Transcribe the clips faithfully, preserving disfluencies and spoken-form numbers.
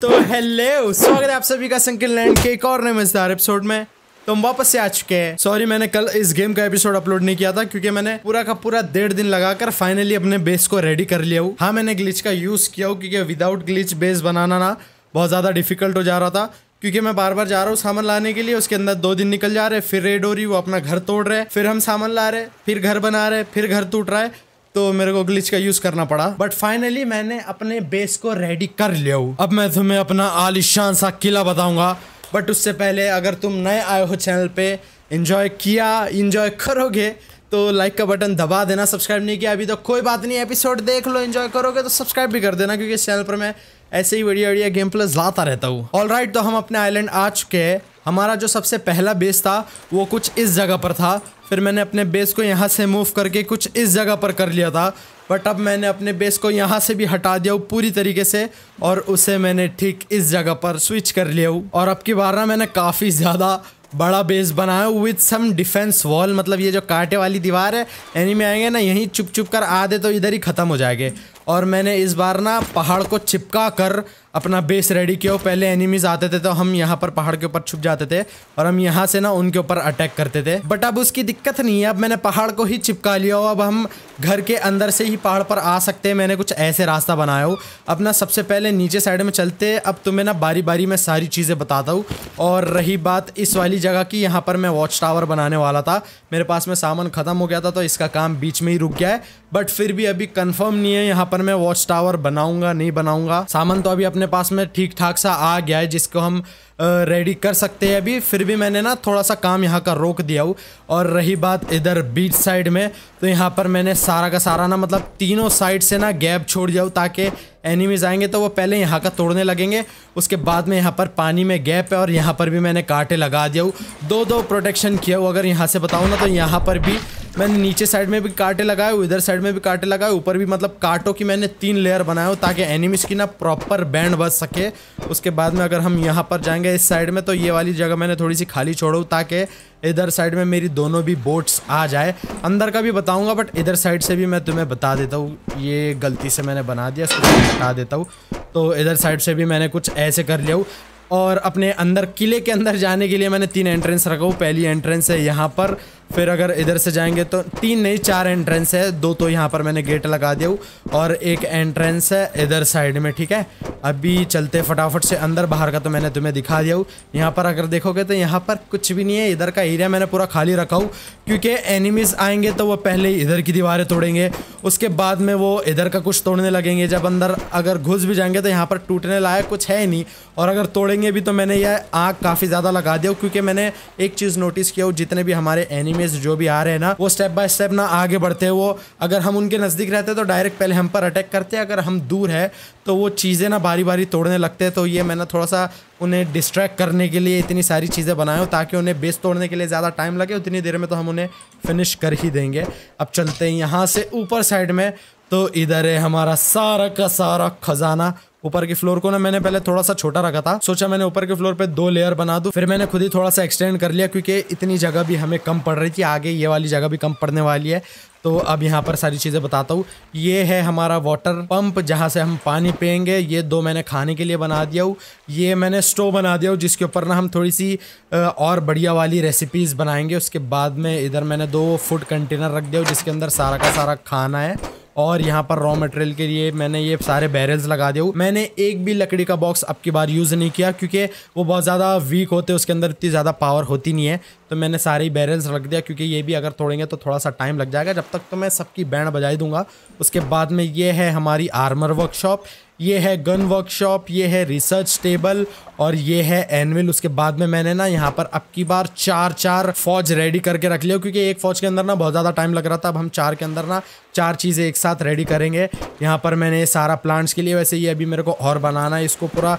तो हेलो, स्वागत है आप सभी का संकेनलैंड के एक और नए मजेदार एपिसोड में। तो हम वापस से आ चुके हैं। सॉरी, मैंने कल इस गेम का एपिसोड अपलोड नहीं किया था क्योंकि मैंने पूरा का पूरा डेढ़ दिन लगाकर फाइनली अपने बेस को रेडी कर लिया हूँ। हाँ, मैंने ग्लिच का यूज किया हूँ क्योंकि विदाउट ग्लिच बेस बनाना ना बहुत ज्यादा डिफिकल्ट हो जा रहा था, क्योंकि मैं बार बार जा रहा हूँ सामान लाने के लिए। उसके अंदर दो दिन निकल जा रहे, फिर रेड हो रही, वो अपना घर तोड़ रहे, फिर हम सामान ला रहे, फिर घर बना रहे, फिर घर टूट रहा है, तो मेरे को ग्लिच का यूज करना पड़ा। बट फाइनली मैंने अपने बेस को रेडी कर लिया हूँ। अब मैं तुम्हें अपना आलिशान सा किला बताऊंगा, बट उससे पहले अगर तुम नए आए हो चैनल पे, एंजॉय किया एंजॉय करोगे तो लाइक का बटन दबा देना। सब्सक्राइब नहीं किया अभी तो कोई बात नहीं, एपिसोड देख लो, एंजॉय करोगे तो सब्सक्राइब भी कर देना, क्योंकि इस चैनल पर मैं ऐसे ही बढ़िया बढ़िया गेम प्लेस लाता रहता हूँ। ऑलराइट, तो हम अपने आइलैंड आ चुके हैं। हमारा जो सबसे पहला बेस था वो कुछ इस जगह पर था, फिर मैंने अपने बेस को यहाँ से मूव करके कुछ इस जगह पर कर लिया था। बट अब मैंने अपने बेस को यहाँ से भी हटा दिया हूँ पूरी तरीके से, और उसे मैंने ठीक इस जगह पर स्विच कर लिया हूँ। और अब की बार ना मैंने काफ़ी ज़्यादा बड़ा बेस बनाया विद सम डिफेंस वॉल, मतलब ये जो कांटे वाली दीवार है, एनिमी आएंगे ना यहीं चुप चुप कर आधे तो इधर ही ख़त्म हो जाएंगे। और मैंने इस बार ना पहाड़ को चिपका कर अपना बेस रेडी किया। पहले एनिमीज़ आते थे तो हम यहाँ पर पहाड़ के ऊपर छुप जाते थे और हम यहाँ से ना उनके ऊपर अटैक करते थे। बट अब उसकी दिक्कत नहीं है, अब मैंने पहाड़ को ही चिपका लिया हो। अब हम घर के अंदर से ही पहाड़ पर आ सकते हैं। मैंने कुछ ऐसे रास्ता बनाया हो। अब ना सबसे पहले नीचे साइड में चलते हैं। अब तुम्हें ना बारी बारी में सारी चीज़ें बताता हूँ। और रही बात इस वाली जगह की, यहाँ पर मैं वॉच टावर बनाने वाला था, मेरे पास में सामान ख़त्म हो गया था तो इसका काम बीच में ही रुक गया है। बट फिर भी अभी कन्फर्म नहीं है यहाँ पर मैं वॉच टावर बनाऊँगा नहीं बनाऊँगा। सामान तो अभी अपने पास में ठीक ठाक सा आ गया है जिसको हम रेडी कर सकते हैं अभी। फिर भी मैंने ना थोड़ा सा काम यहाँ का रोक दिया हूँ। और रही बात इधर बीच साइड में, तो यहाँ पर मैंने सारा का सारा ना मतलब तीनों साइड से ना गैप छोड़ दिया हूँ, ताकि एनिमीज आएंगे तो वो पहले यहाँ का तोड़ने लगेंगे, उसके बाद में यहाँ पर पानी में गैप है। और यहाँ पर भी मैंने कांटे लगा दिया हूँ, दो दो प्रोटेक्शन किया हूँ। अगर यहाँ से बताऊँ ना तो यहाँ पर भी मैंने नीचे साइड में भी कांटे लगाए हुए, इधर साइड में भी कांटे लगाए, ऊपर भी, मतलब कांटों की मैंने तीन लेयर बनाए हो ताकि एनिमीज की ना प्रॉपर बैंड बच सके। उसके बाद में अगर हम यहाँ पर जाएंगे इस साइड में, तो ये वाली जगह मैंने थोड़ी सी खाली छोड़ो ताकि इधर साइड में मेरी दोनों भी बोट्स आ जाए। अंदर का भी बताऊंगा, बट इधर साइड से भी मैं तुम्हें बता देता हूँ। ये गलती से मैंने बना दिया, इसको बता देता हूँ। तो इधर साइड से भी मैंने कुछ ऐसे कर लिया हूँ। और अपने अंदर किले के अंदर जाने के लिए मैंने तीन एंट्रेंस रखा हूँ। पहली एंट्रेंस है यहाँ पर, फिर अगर इधर से जाएंगे तो तीन नहीं चार एंट्रेंस है, दो तो यहाँ पर मैंने गेट लगा दिया हूँ और एक एंट्रेंस है इधर साइड में। ठीक है, अभी चलते फटाफट से अंदर। बाहर का तो मैंने तुम्हें दिखा दिया हूँ। यहाँ पर अगर देखोगे तो यहाँ पर कुछ भी नहीं है, इधर का एरिया मैंने पूरा खाली रखा हूँ क्योंकि एनिमीज़ आएंगे तो वो पहले ही इधर की दीवारें तोड़ेंगे, उसके बाद में वो इधर का कुछ तोड़ने लगेंगे। जब अंदर अगर घुस भी जाएंगे तो यहाँ पर टूटने लायक कुछ है नहीं, और अगर तोड़ेंगे भी तो मैंने यह आग काफ़ी ज़्यादा लगा दिया हूँ। क्योंकि मैंने एक चीज़ नोटिस किया हूँ, जितने भी हमारे एनिमी जो भी आ रहे हैं ना वो स्टेप बाय स्टेप ना आगे बढ़ते हैं। वो अगर हम उनके नज़दीक रहते हैं तो डायरेक्ट पहले हम पर अटैक करते हैं, अगर हम दूर है तो वो चीज़ें ना बारी बारी तोड़ने लगते हैं। तो ये मैंने थोड़ा सा उन्हें डिस्ट्रैक्ट करने के लिए इतनी सारी चीज़ें बनाई हो ताकि उन्हें बेस तोड़ने के लिए ज़्यादा टाइम लगे, उतनी देर में तो हम उन्हें फिनिश कर ही देंगे। अब चलते हैं यहाँ से ऊपर साइड में। तो इधर है हमारा सारा का सारा खजाना। ऊपर के फ्लोर को ना मैंने पहले थोड़ा सा छोटा रखा था, सोचा मैंने ऊपर के फ्लोर पे दो लेयर बना दूं, फिर मैंने खुद ही थोड़ा सा एक्सटेंड कर लिया क्योंकि इतनी जगह भी हमें कम पड़ रही थी, आगे ये वाली जगह भी कम पड़ने वाली है। तो अब यहाँ पर सारी चीज़ें बताता हूँ। ये है हमारा वाटर पंप जहाँ से हम पानी पियेंगे। ये दो मैंने खाने के लिए बना दिया हूँ। ये मैंने स्टोव बना दिया हूँ जिसके ऊपर ना हम थोड़ी सी और बढ़िया वाली रेसिपीज़ बनाएंगे। उसके बाद में इधर मैंने दो फूड कंटेनर रख दिया हूँ जिसके अंदर सारा का सारा खाना है। और यहाँ पर रॉ मटेरियल के लिए मैंने ये सारे बैरल्स लगा दिए। मैंने एक भी लकड़ी का बॉक्स अब की बार यूज़ नहीं किया क्योंकि वो बहुत ज़्यादा वीक होते, उसके अंदर इतनी ज़्यादा पावर होती नहीं है। तो मैंने सारे ही बैरल्स रख दिया क्योंकि ये भी अगर तोड़ेंगे तो थोड़ा सा टाइम लग जाएगा, जब तक तो मैं सबकी बैंड बजा ही दूंगा। उसके बाद में ये है हमारी आर्मर वर्कशॉप, ये है गन वर्कशॉप, ये है रिसर्च टेबल और ये है एनविल। उसके बाद में मैंने ना यहाँ पर अब की बार चार चार फौज रेडी करके रख लिया क्योंकि एक फौज के अंदर ना बहुत ज़्यादा टाइम लग रहा था। अब हम चार के अंदर ना चार चीज़ें एक साथ रेडी करेंगे। यहाँ पर मैंने सारा प्लांट्स के लिए, वैसे ये अभी मेरे को और बनाना है, इसको पूरा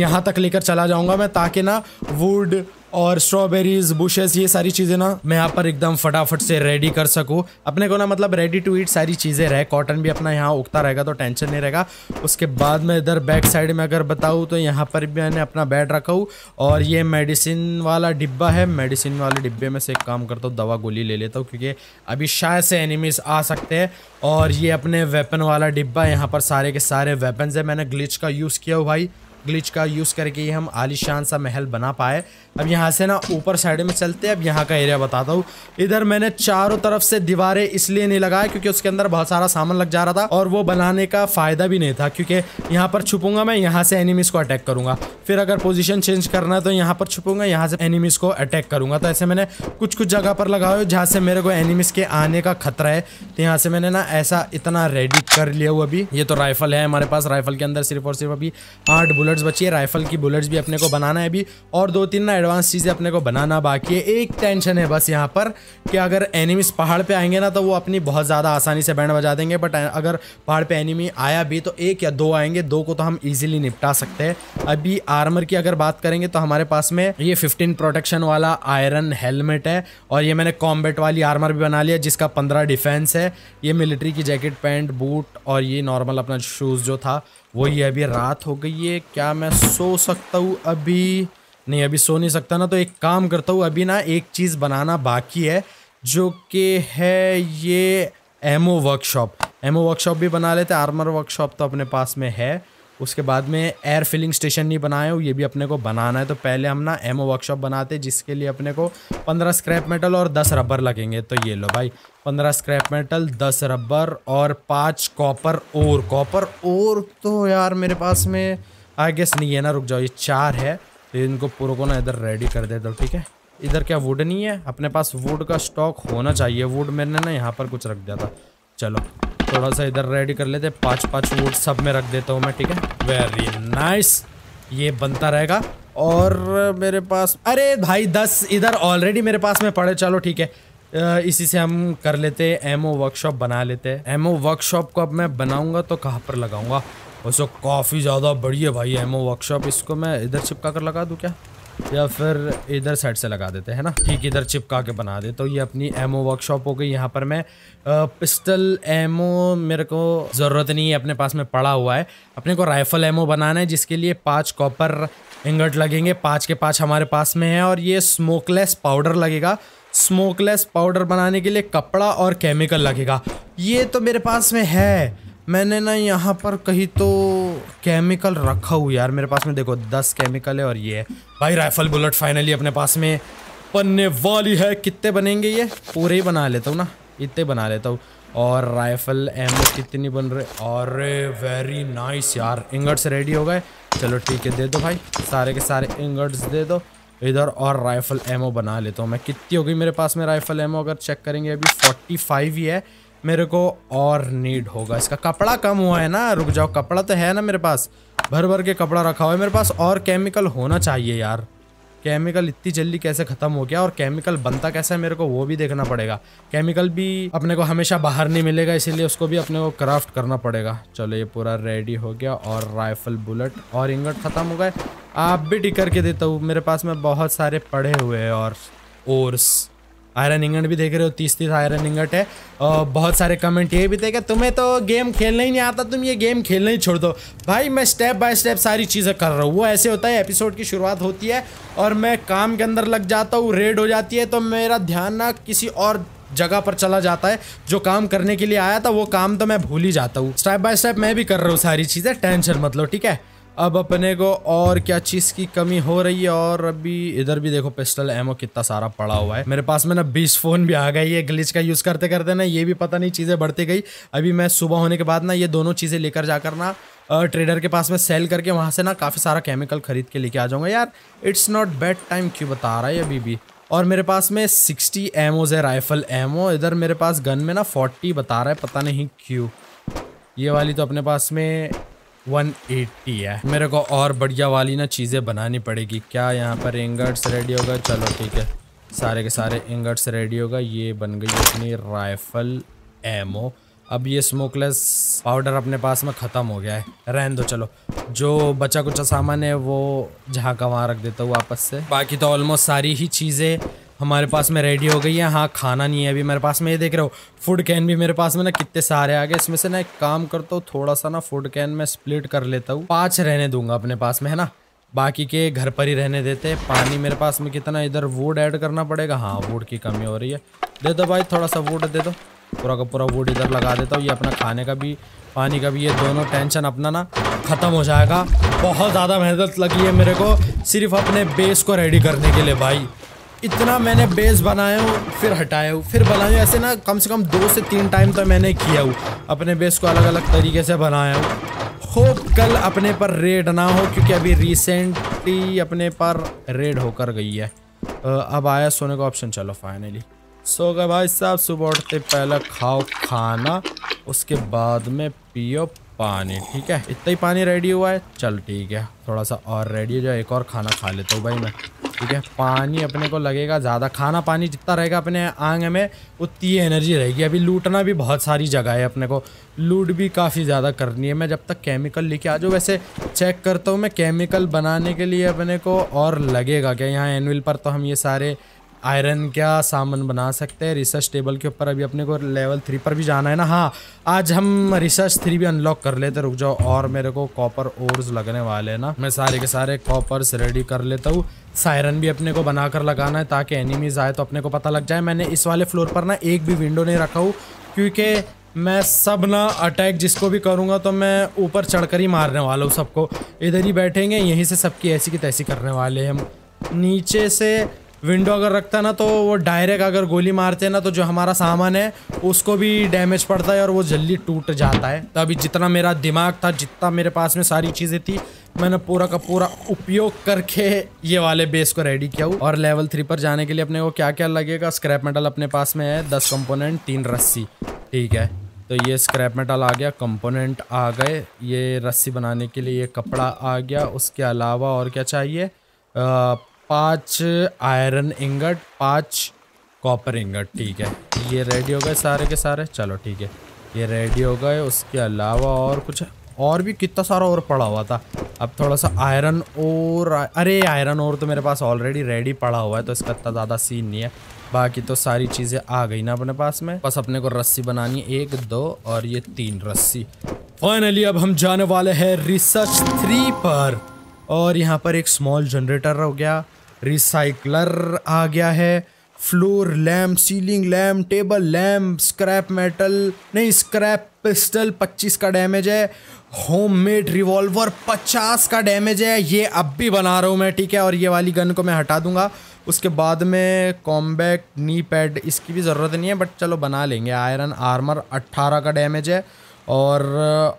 यहाँ तक लेकर चला जाऊँगा मैं ताकि ना वुड और स्ट्रॉबेरीज बुशेस ये सारी चीज़ें ना मैं यहाँ पर एकदम फटाफट से रेडी कर सकूँ। अपने को ना मतलब रेडी टू ईट सारी चीज़ें रहे, कॉटन भी अपना यहाँ उगता रहेगा तो टेंशन नहीं रहेगा। उसके बाद में इधर बैक साइड में अगर बताऊँ तो यहाँ पर भी मैंने अपना बेड रखा हूँ और ये मेडिसिन वाला डिब्बा है। मेडिसिन वाले डिब्बे में से एक काम करता हूँ, दवा गोली ले लेता हूँ क्योंकि अभी शायद से एनिमीज आ सकते हैं। और ये अपने वेपन वाला डिब्बा, यहाँ पर सारे के सारे वेपन्स है। मैंने ग्लिच का यूज़ किया हो भाई, ग्लिच का यूज़ करके ये हम आलीशान सा महल बना पाए। अब यहाँ से ना ऊपर साइड में चलते हैं। अब यहाँ का एरिया बताता हूँ। इधर मैंने चारों तरफ से दीवारें इसलिए नहीं लगाए क्योंकि उसके अंदर बहुत सारा सामान लग जा रहा था और वो बनाने का फ़ायदा भी नहीं था, क्योंकि यहाँ पर छुपूंगा मैं, यहाँ से एनिमीज़ को अटैक करूँगा, फिर अगर पोजीशन चेंज करना है तो यहाँ पर छुपूंगा, यहाँ से एनिमीज़ को अटैक करूँगा। तो ऐसे मैंने कुछ कुछ जगह पर लगाया जहाँ से मेरे को एनिमीज़ के आने का खतरा है। तो यहाँ से मैंने ना ऐसा इतना रेडी कर लिया हुआ। अभी ये तो राइफ़ल है हमारे पास, राइफ़ल के अंदर सिर्फ और सिर्फ अभी आठ बुलेट्स बची है। राइफ़ल की बुलेट्स भी अपने को बनाना है अभी, और दो तीन ना एडवांस चीज़ें अपने को बनाना बाकी है। एक टेंशन है बस यहाँ पर कि अगर एनिमीज़ पहाड़ पर आएंगे ना तो वो अपनी बहुत ज़्यादा आसानी से बैंड बजा देंगे, बट अगर पहाड़ पर एनिमी आया भी तो एक या दो आएंगे, दो को तो हम ईजिली निपटा सकते हैं। अभी आर्मर की अगर बात करेंगे तो हमारे पास में ये फिफ्टीन प्रोटेक्शन वाला आयरन हेलमेट है, और ये मैंने कॉम्बैट वाली आर्मर भी बना लिया जिसका पंद्रह डिफेंस है। ये मिलिट्री की जैकेट, पैंट, बूट और ये नॉर्मल अपना शूज़ जो था वो। ये अभी रात हो गई है, क्या मैं सो सकता हूँ अभी? नहीं, अभी सो नहीं सकता ना, तो एक काम करता हूँ, अभी ना एक चीज़ बनाना बाकी है जो कि है ये एमओ वर्कशॉप। एमओ वर्कशॉप भी बना लेते, आर्मर वर्कशॉप तो अपने पास में है। उसके बाद में एयर फिलिंग स्टेशन नहीं बनाए हो, ये भी अपने को बनाना है। तो पहले हम ना एमओ वर्कशॉप बनाते, जिसके लिए अपने को पंद्रह स्क्रैप मेटल और दस रबर लगेंगे। तो ये लो भाई, पंद्रह स्क्रैप मेटल, दस रबर और पाँच कॉपर ओर। कॉपर ओर तो यार मेरे पास में आई गेस नहीं है ना, रुक जाओ, ये चार है। तो इनको पूरों को ना इधर रेडी कर देता हूँ, ठीक है। इधर क्या वुड नहीं है अपने पास? वुड का स्टॉक होना चाहिए। वुड मैंने ना यहाँ पर कुछ रख दिया था, चलो थोड़ा सा इधर रेडी कर लेते। पाँच पाँच वुड सब में रख देता हूँ मैं, ठीक है। वेरी नाइस, ये बनता रहेगा। और मेरे पास, अरे भाई दस इधर ऑलरेडी मेरे पास में पड़े, चलो ठीक है, इसी से हम कर लेते, एमओ वर्कशॉप बना लेते। एमओ वर्कशॉप को अब मैं बनाऊँगा तो कहाँ पर लगाऊँगा? उसको काफ़ी ज़्यादा बड़ी है भाई एमओ वर्कशॉप। इसको मैं इधर चिपका कर लगा दूँ क्या, या फिर इधर साइड से लगा देते हैं ना, ठीक इधर चिपका के बना देते। तो ये अपनी एमओ वर्कशॉप हो गई। यहाँ पर मैं पिस्टल एमओ मेरे को ज़रूरत नहीं है, अपने पास में पड़ा हुआ है। अपने को राइफ़ल एमओ बनाना है, जिसके लिए पाँच कॉपर इंगट लगेंगे, पाँच के पाँच हमारे पास में है। और ये स्मोकलेस पाउडर लगेगा। स्मोकलेस पाउडर बनाने के लिए कपड़ा और केमिकल लगेगा। ये तो मेरे पास में है, मैंने ना यहाँ पर कहीं तो केमिकल रखा हुआ यार मेरे पास में। देखो दस केमिकल है, और ये भाई राइफ़ल बुलेट फाइनली अपने पास में बनने वाली है। कितने बनेंगे ये? पूरे ही बना लेता हूँ ना, इतने बना लेता हूँ। और राइफ़ल एमओ कितनी बन रहे? अरे वेरी नाइस यार, इंगट्स रेडी हो गए। चलो ठीक है, दे दो भाई सारे के सारे इंगट्स दे दो इधर। और राइफ़ल एमओ बना लेता हूँ मैं। कितनी हो गई मेरे पास में राइफ़ल एमओ? अगर चेक करेंगे अभी फोर्टी फाइव ही है, मेरे को और नीड होगा इसका। कपड़ा कम हुआ है ना, रुक जाओ, कपड़ा तो है ना मेरे पास, भर भर के कपड़ा रखा हुआ है मेरे पास। और केमिकल होना चाहिए यार, केमिकल इतनी जल्दी कैसे ख़त्म हो गया? और केमिकल बनता कैसा है मेरे को वो भी देखना पड़ेगा। केमिकल भी अपने को हमेशा बाहर नहीं मिलेगा, इसीलिए उसको भी अपने को क्राफ्ट करना पड़ेगा। चलो ये पूरा रेडी हो गया, और राइफ़ल बुलेट और इंगट ख़त्म हो गए। आप भी टिक करके देता हूँ, मेरे पास में बहुत सारे पड़े हुए हैं। और ओर्स आयरन इंगट भी देख रहे हो, तीस तीस आयरन इंगट है। और बहुत सारे कमेंट ये भी देखे, तुम्हें तो गेम खेलना ही नहीं आता, तुम ये गेम खेलना ही छोड़ दो। भाई मैं स्टेप बाय स्टेप सारी चीज़ें कर रहा हूँ। वो ऐसे होता है, एपिसोड की शुरुआत होती है और मैं काम के अंदर लग जाता हूँ, रेड हो जाती है, तो मेरा ध्यान ना किसी और जगह पर चला जाता है। जो काम करने के लिए आया था वो काम तो मैं भूल ही जाता हूँ। स्टेप बाय स्टेप मैं भी कर रहा हूँ सारी चीज़ें, टेंशन मत लो, ठीक है। अब अपने को और क्या चीज़ की कमी हो रही है? और अभी इधर भी देखो पिस्टल एमओ कितना सारा पड़ा हुआ है मेरे पास में ना। बीस फोन भी आ गई है ग्लिच का यूज़ करते करते ना, ये भी पता नहीं चीज़ें बढ़ती गई। अभी मैं सुबह होने के बाद ना ये दोनों चीज़ें लेकर जाकर ना ट्रेडर के पास में सेल करके वहाँ से ना काफ़ी सारा केमिकल खरीद के लेके आ जाऊँगा यार। इट्स नॉट बैड टाइम क्यों बता रहा है अभी भी। और मेरे पास में सिक्सटी एमओज है राइफ़ल एमओ। इधर मेरे पास गन में ना फोर्टी बता रहा है, पता नहीं क्यों। ये वाली तो अपने पास में वन एटी है, मेरे को और बढ़िया वाली ना चीज़ें बनानी पड़ेगी। क्या यहाँ पर इंगट्स रेडी होगा? चलो ठीक है, सारे के सारे इंगट्स रेडी होगा। ये बन गई अपनी राइफ़ल एमओ। अब ये स्मोकलेस पाउडर अपने पास में ख़त्म हो गया है, रहने दो। चलो जो बचा कुचा सामान है वो जहाँ का वहाँ रख देता हूँ वापस से। बाकी तो ऑलमोस्ट सारी ही चीज़ें हमारे पास में रेडी हो गई है। हाँ, खाना नहीं है अभी मेरे पास में, ये देख रहे हो। फूड कैन भी मेरे पास में ना कितने सारे आ गए। इसमें से ना एक काम करता हूँ, थोड़ा सा ना फूड कैन में स्प्लिट कर लेता हूँ, पाँच रहने दूंगा अपने पास में, है ना, बाकी के घर पर ही रहने देते हैं। पानी मेरे पास में कितना? इधर वुड ऐड करना पड़ेगा। हाँ, वुड की कमी हो रही है, दे दो भाई थोड़ा सा वुड दे दो। पूरा का पूरा वुड इधर लगा देता हूँ। ये अपना खाने का भी पानी का भी ये दोनों टेंशन अपना ना ख़त्म हो जाएगा। बहुत ज़्यादा मेहनत लगी है मेरे को सिर्फ अपने बेस को रेडी करने के लिए भाई। इतना मैंने बेस बनाया हूँ फिर हटाया हूँ फिर बनाया हूँ, ऐसे ना कम से कम दो से तीन टाइम तो मैंने किया हूँ। अपने बेस को अलग अलग तरीके से बनाया हूँ। होप कल अपने पर रेड ना हो क्योंकि अभी रिसेंटली अपने पर रेड होकर गई है। अब आया सोने का ऑप्शन, चलो फाइनली सो गए भाई साहब। सुबह उठते पहले खाओ खाना, उसके बाद में पियो पानी। ठीक है, इतना ही पानी रेडी हुआ है, चल ठीक है थोड़ा सा और रेडी हो जाए, एक और खाना खा लेता हूँ भाई मैं। ठीक है, पानी अपने को लगेगा ज़्यादा, खाना पानी जितना रहेगा अपने आंग में उतनी एनर्जी रहेगी। अभी लूटना भी बहुत सारी जगह है, अपने को लूट भी काफ़ी ज़्यादा करनी है। मैं जब तक केमिकल लेके आ जाऊँ, वैसे चेक करता हूँ मैं केमिकल बनाने के लिए अपने को और लगेगा क्या। यहाँ एनुअल पर तो हम ये सारे आयरन क्या सामान बना सकते हैं। रिसर्च टेबल के ऊपर अभी अपने को लेवल थ्री पर भी जाना है ना। हाँ, आज हम रिसर्च थ्री भी अनलॉक कर लेते। रुक जाओ, और मेरे को कॉपर ओर्स लगने वाले हैं ना, मैं सारे के सारे कॉपर्स रेडी कर लेता हूँ। सायरन भी अपने को बनाकर लगाना है ताकि एनिमीज आए तो अपने को पता लग जाए। मैंने इस वाले फ्लोर पर ना एक भी विंडो नहीं रखा हूँ क्योंकि मैं सब ना अटैक जिसको भी करूँगा तो मैं ऊपर चढ़ कर ही मारने वाला हूँ सबको। इधर ही बैठेंगे, यहीं से सबकी ऐसी की तैसी करने वाले हैं हम। नीचे से विंडो अगर रखता ना तो वो डायरेक्ट अगर गोली मारते ना तो जो हमारा सामान है उसको भी डैमेज पड़ता है और वो जल्दी टूट जाता है। तो अभी जितना मेरा दिमाग था, जितना मेरे पास में सारी चीज़ें थी, मैंने पूरा का पूरा उपयोग करके ये वाले बेस को रेडी किया हूँ। और लेवल थ्री पर जाने के लिए अपने को क्या क्या लगेगा। स्क्रैप मेटल अपने पास में है दस कंपोनेंट, तीन रस्सी। ठीक है, तो ये स्क्रैप मेटल आ गया, कंपोनेंट आ गए, ये रस्सी बनाने के लिए ये कपड़ा आ गया। उसके अलावा और क्या चाहिए, आ, पाँच आयरन इंगट, पाँच कॉपर इंगट। ठीक है, ये रेडी हो गए सारे के सारे। चलो ठीक है, ये रेडी हो गए। उसके अलावा और कुछ, और भी कितना सारा और पड़ा हुआ था। अब थोड़ा सा आयरन और, अरे आयरन और तो मेरे पास ऑलरेडी रेडी पड़ा हुआ है तो इसका इतना ज़्यादा सीन नहीं है। बाकी तो सारी चीज़ें आ गई ना अपने पास में। बस अपने को रस्सी बनानी है, एक दो और ये तीन रस्सी। फाइनली अब हम जाने वाले हैं रिसर्च थ्री पर। और यहाँ पर एक स्मॉल जनरेटर हो गया, रिसाइकलर आ गया है, floor lamp, ceiling lamp, table lamp, scrap metal नहीं स्क्रैप पिस्टल पच्चीस का डैमेज है, होममेड रिवॉल्वर पचास का डैमेज है, ये अब भी बना रहा हूँ मैं। ठीक है, और ये वाली गन को मैं हटा दूंगा। उसके बाद में कॉम्बैट नी पैड, इसकी भी ज़रूरत नहीं है बट चलो बना लेंगे। आयरन आर्मर अट्ठारह का डैमेज है। और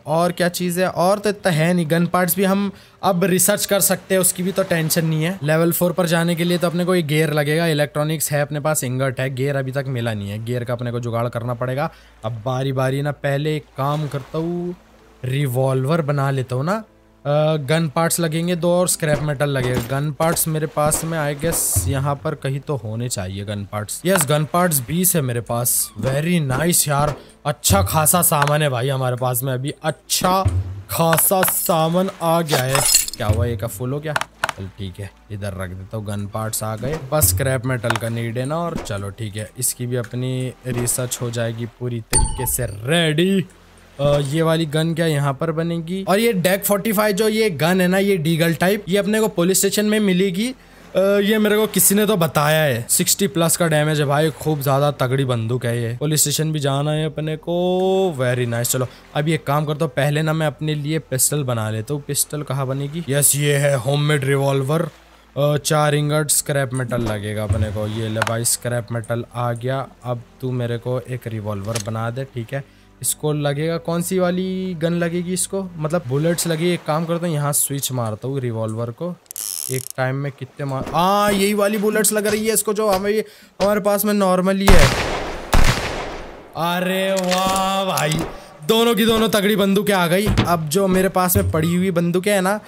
और क्या चीज़ है, और तो इतना है नहीं। गन पार्ट्स भी हम अब रिसर्च कर सकते हैं, उसकी भी तो टेंशन नहीं है। लेवल फोर पर जाने के लिए तो अपने को ये गेयर लगेगा। इलेक्ट्रॉनिक्स है अपने पास, इंगट है, गेयर अभी तक मिला नहीं है। गेयर का अपने को जुगाड़ करना पड़ेगा। अब बारी बारी ना, पहले एक काम करता हूँ, रिवॉल्वर बना लेता हूँ ना। गन पार्ट्स लगेंगे दो और स्क्रैप मेटल लगेगा। गन पार्ट्स मेरे पास में आई गेस यहाँ पर कहीं तो होने चाहिए gun parts. Yes, gun parts बीस है मेरे पास। वेरी नाइस यार, अच्छा खासा सामान है भाई हमारे पास में। अभी अच्छा खासा सामान आ गया है। क्या हुआ, ये का फुल हो गया। चल ठीक है, इधर रख देता हूँ। गन पार्ट्स आ गए, बस स्क्रैप मेटल का नीड है ना। और चलो ठीक है, इसकी भी अपनी रिसर्च हो जाएगी पूरी तरीके से रेडी। ये वाली गन क्या यहाँ पर बनेगी। और ये डेक फोर्टी फाइव जो ये गन है ना, ये डीगल टाइप, ये अपने को पुलिस स्टेशन में मिलेगी। ये मेरे को किसी ने तो बताया है। सिक्सटी प्लस का डैमेज है भाई, खूब ज़्यादा तगड़ी बंदूक है ये। पुलिस स्टेशन भी जाना है अपने को। Very nice. चलो अभी एक काम करता हूँ, पहले ना मैं अपने लिए पिस्टल बना लेता हूँ। पिस्टल कहाँ बनेगी। यस, ये है होममेड रिवॉल्वर, चार इंगट, स्क्रैप मेटल लगेगा अपने को। ये ले भाई, स्क्रैप मेटल आ गया। अब तू मेरे को एक रिवॉल्वर बना दे। ठीक है, इसको लगेगा कौन सी वाली गन लगेगी इसको, मतलब बुलेट्स लगी। एक काम करता हूँ, यहाँ स्विच मारता हूँ रिवॉल्वर को। एक टाइम में कितने मार, हाँ यही वाली बुलेट्स लग रही है इसको, जो हमें हमारे पास में नॉर्मली है। अरे वाह भाई, दोनों की दोनों तगड़ी बंदूकें आ गई। अब जो मेरे पास में पड़ी हुई बंदूकें हैं ना,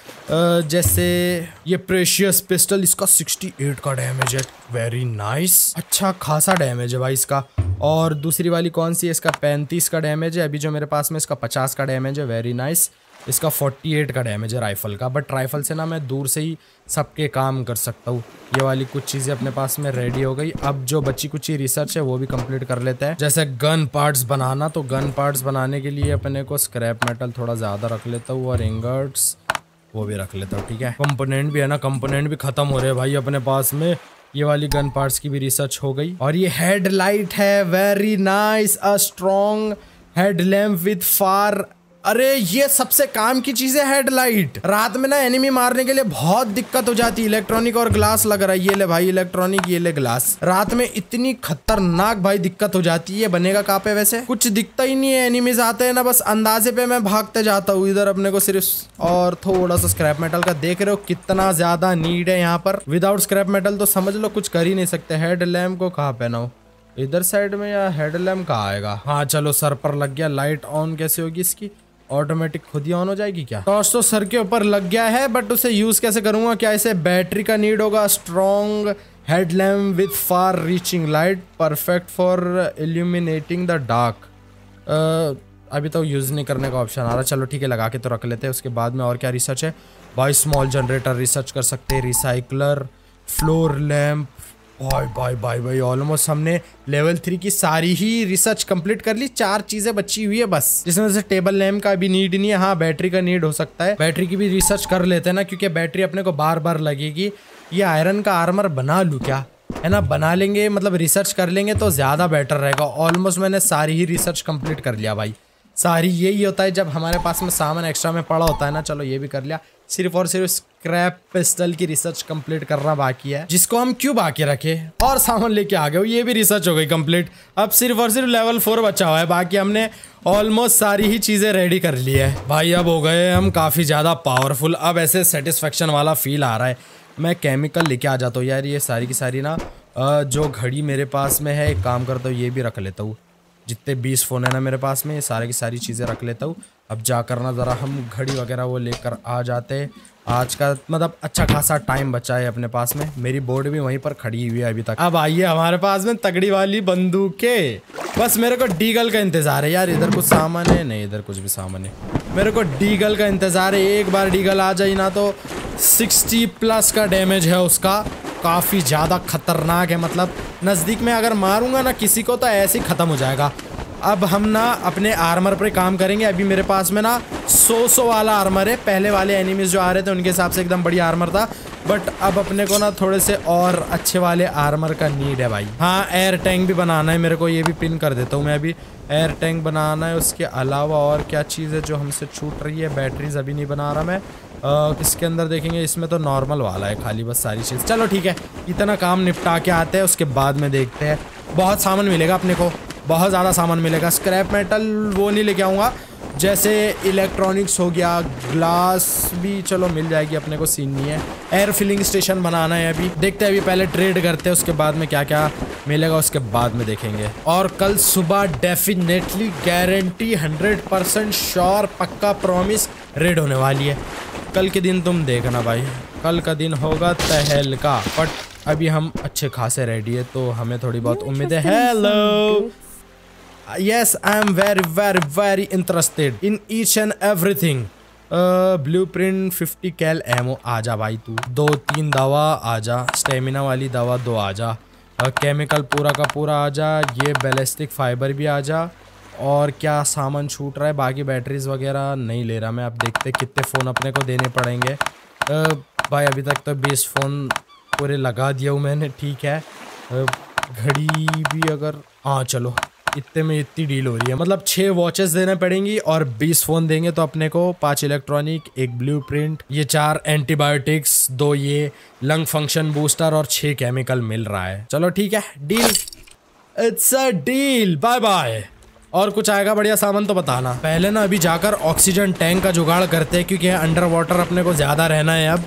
जैसे ये प्रेशियस पिस्टल, इसका अड़सठ का डैमेज है। वेरी नाइस, अच्छा खासा डैमेज है भाई इसका। और दूसरी वाली कौन सी है, इसका पैंतीस का डैमेज है। अभी जो मेरे पास में, इसका पचास का डैमेज है। वेरी नाइस, इसका अड़तालीस का डैमेज है राइफ़ल का। बट राइफ़ल से ना मैं दूर से ही सबके काम कर सकता हूँ। ये वाली कुछ चीज़ें अपने पास में रेडी हो गई। अब जो बची कुछ रिसर्च है वो भी कंप्लीट कर लेते हैं, जैसे गन पार्ट्स बनाना। तो गन पार्ट्स बनाने के लिए अपने को स्क्रैप मेटल थोड़ा ज़्यादा रख लेता हूँ और इंगट्स वो भी रख लेता हूँ। ठीक है, कंपोनेंट भी है ना, कंपोनेंट भी ख़त्म हो रहे हैं भाई अपने पास में। ये वाली गन पार्ट्स की भी रिसर्च हो गई। और ये हेडलाइट है, very nice, a strong head lamp with far. अरे ये सबसे काम की चीज है हेडलाइट, रात में ना एनिमी मारने के लिए बहुत दिक्कत हो जाती है। इलेक्ट्रॉनिक और ग्लास लग रहा है, ये ले भाई इलेक्ट्रॉनिक, ये ले ग्लास। रात में इतनी खतरनाक भाई दिक्कत हो जाती है। बनेगा कहाँ पे वैसे, कुछ दिखता ही नहीं है, एनिमीज आते हैं ना बस अंदाजे पे मैं भागते जाता हूँ। इधर अपने को सिर्फ और थोड़ा सा स्क्रैप मेटल का, देख रहे हो कितना ज्यादा नीड है यहाँ पर। विदाउट स्क्रैप मेटल तो समझ लो कुछ कर ही नहीं सकते। हेड लैम्प को कहाँ पहनाऊं, इधर साइड में या हेड लैम्प कहाँ आएगा? हाँ चलो सर पर लग गया। लाइट ऑन कैसे होगी इसकी, ऑटोमेटिक खुद ही ऑन हो जाएगी क्या? टॉर्च तो सर के ऊपर लग गया है, बट उसे यूज कैसे करूंगा? क्या इसे बैटरी का नीड होगा? Strong head lamp with far reaching light, perfect for illuminating the dark. अभी तो यूज नहीं करने का ऑप्शन आ रहा, चलो ठीक है लगा के तो रख लेते हैं। उसके बाद में और क्या रिसर्च है भाई? स्मॉल जनरेटर रिसर्च कर सकते हैं, रिसाइकलर, फ्लोर लैम्प। भाई भाई भाई भाई ऑलमोस्ट हमने लेवल थ्री की सारी ही रिसर्च कंप्लीट कर ली, चार चीजें बची हुई है बस, जिसमें से टेबल लैम्प का भी नीड नहीं है। हाँ बैटरी का नीड हो सकता है, बैटरी की भी रिसर्च कर लेते हैं ना, क्योंकि बैटरी अपने को बार बार लगेगी। ये आयरन का आर्मर बना लूँ क्या, है ना? बना लेंगे, मतलब रिसर्च कर लेंगे तो ज़्यादा बेटर रहेगा। ऑलमोस्ट मैंने सारी ही रिसर्च कंप्लीट कर लिया भाई, सारी। यही होता है जब हमारे पास में सामान एक्स्ट्रा में पड़ा होता है ना। चलो ये भी कर लिया, सिर्फ और सिर्फ स्क्रैप पिस्टल की रिसर्च कंप्लीट करना बाकी है, जिसको हम क्यों बाकी रखे। और सामान लेके आ गए, ये भी रिसर्च हो गई कंप्लीट। अब सिर्फ और सिर्फ लेवल फोर बचा हुआ है, बाकी हमने ऑलमोस्ट सारी ही चीज़ें रेडी कर ली है भाई। अब हो गए हम काफ़ी ज़्यादा पावरफुल, अब ऐसे सेटिस्फेक्शन वाला फील आ रहा है। मैं केमिकल लेके आ जाता हूँ यार, ये सारी की सारी ना जो घड़ी मेरे पास में है, एक काम करता हूँ ये भी रख लेता हूँ। जितने बीस फ़ोन है ना मेरे पास में, ये सारे की सारी चीज़ें रख लेता हूँ। अब जा कर ना ज़रा हम घड़ी वगैरह वो लेकर आ जाते। आज का मतलब अच्छा खासा टाइम बचा है अपने पास में, मेरी बोर्ड भी वहीं पर खड़ी हुई है अभी तक। अब आइए हमारे पास में तगड़ी वाली बंदूकें, बस मेरे को डीगल का इंतज़ार है यार। इधर कुछ सामान है? नहीं इधर कुछ भी सामान है, मेरे को डीगल का इंतज़ार है। एक बार डीगल आ जाए ना तो सिक्सटी प्लस का डैमेज है उसका, काफ़ी ज़्यादा खतरनाक है। मतलब नज़दीक में अगर मारूंगा ना किसी को तो ऐसे ही ख़त्म हो जाएगा। अब हम ना अपने आर्मर पर काम करेंगे। अभी मेरे पास में ना सौ सौ वाला आर्मर है, पहले वाले एनिमीज़ जो आ रहे थे उनके हिसाब से एकदम बढ़िया आर्मर था, बट अब अपने को ना थोड़े से और अच्छे वाले आर्मर का नीड है भाई। हाँ एयर टैंक भी बनाना है मेरे को, ये भी पिन कर देता हूँ मैं अभी। एयर टैंक बनाना है, उसके अलावा और क्या चीज़ है जो हमसे छूट रही है? बैटरीज अभी नहीं बना रहा मैं। Uh, इसके अंदर देखेंगे, इसमें तो नॉर्मल वाला है खाली, बस सारी चीज़। चलो ठीक है, इतना काम निपटा के आते हैं, उसके बाद में देखते हैं। बहुत सामान मिलेगा अपने को, बहुत ज़्यादा सामान मिलेगा। स्क्रैप मेटल वो नहीं लेके आऊँगा, जैसे इलेक्ट्रॉनिक्स हो गया, ग्लास भी चलो मिल जाएगी अपने को, सीन नहीं है। एयर फिलिंग स्टेशन बनाना है अभी, देखते हैं। अभी पहले ट्रेड करते हैं, उसके बाद में क्या क्या मिलेगा उसके बाद में देखेंगे। और कल सुबह definitely guarantee hundred percent sure, पक्का प्रॉमिस रेड होने वाली है। कल के दिन तुम देखना भाई, कल का दिन होगा तहलका। बट अभी हम अच्छे खासे रेडी है तो हमें थोड़ी बहुत उम्मीद है। Hello, yes I am very very very interested in each and everything. Blueprint fifty cal ammo, आजा भाई तू। दो तीन दवा आजा, स्टेमिना वाली दवा दो आजा, केमिकल पूरा का पूरा आजा, ये बैलिस्टिक फाइबर भी आजा। और क्या सामान छूट रहा है? बाकी बैटरीज वगैरह नहीं ले रहा मैं। अब देखते कितने फ़ोन अपने को देने पड़ेंगे। आ, भाई अभी तक तो बीस फ़ोन पूरे लगा दिया हूँ मैंने, ठीक है। आ, घड़ी भी अगर, हाँ चलो इतने में इतनी डील हो रही है। मतलब छः वॉचेस देने पड़ेंगी और बीस फ़ोन देंगे तो अपने को पांच इलेक्ट्रॉनिक, एक ब्लूप्रिंट, ये चार एंटीबायोटिक्स, दो ये लंग फंक्शन बूस्टर और छः केमिकल मिल रहा है। चलो ठीक है, deal, it's a deal, bye bye. और कुछ आएगा बढ़िया सामान तो बताना। पहले ना अभी जाकर ऑक्सीजन टैंक का जुगाड़ करते हैं, क्योंकि अंडर वाटर अपने को ज़्यादा रहना है। अब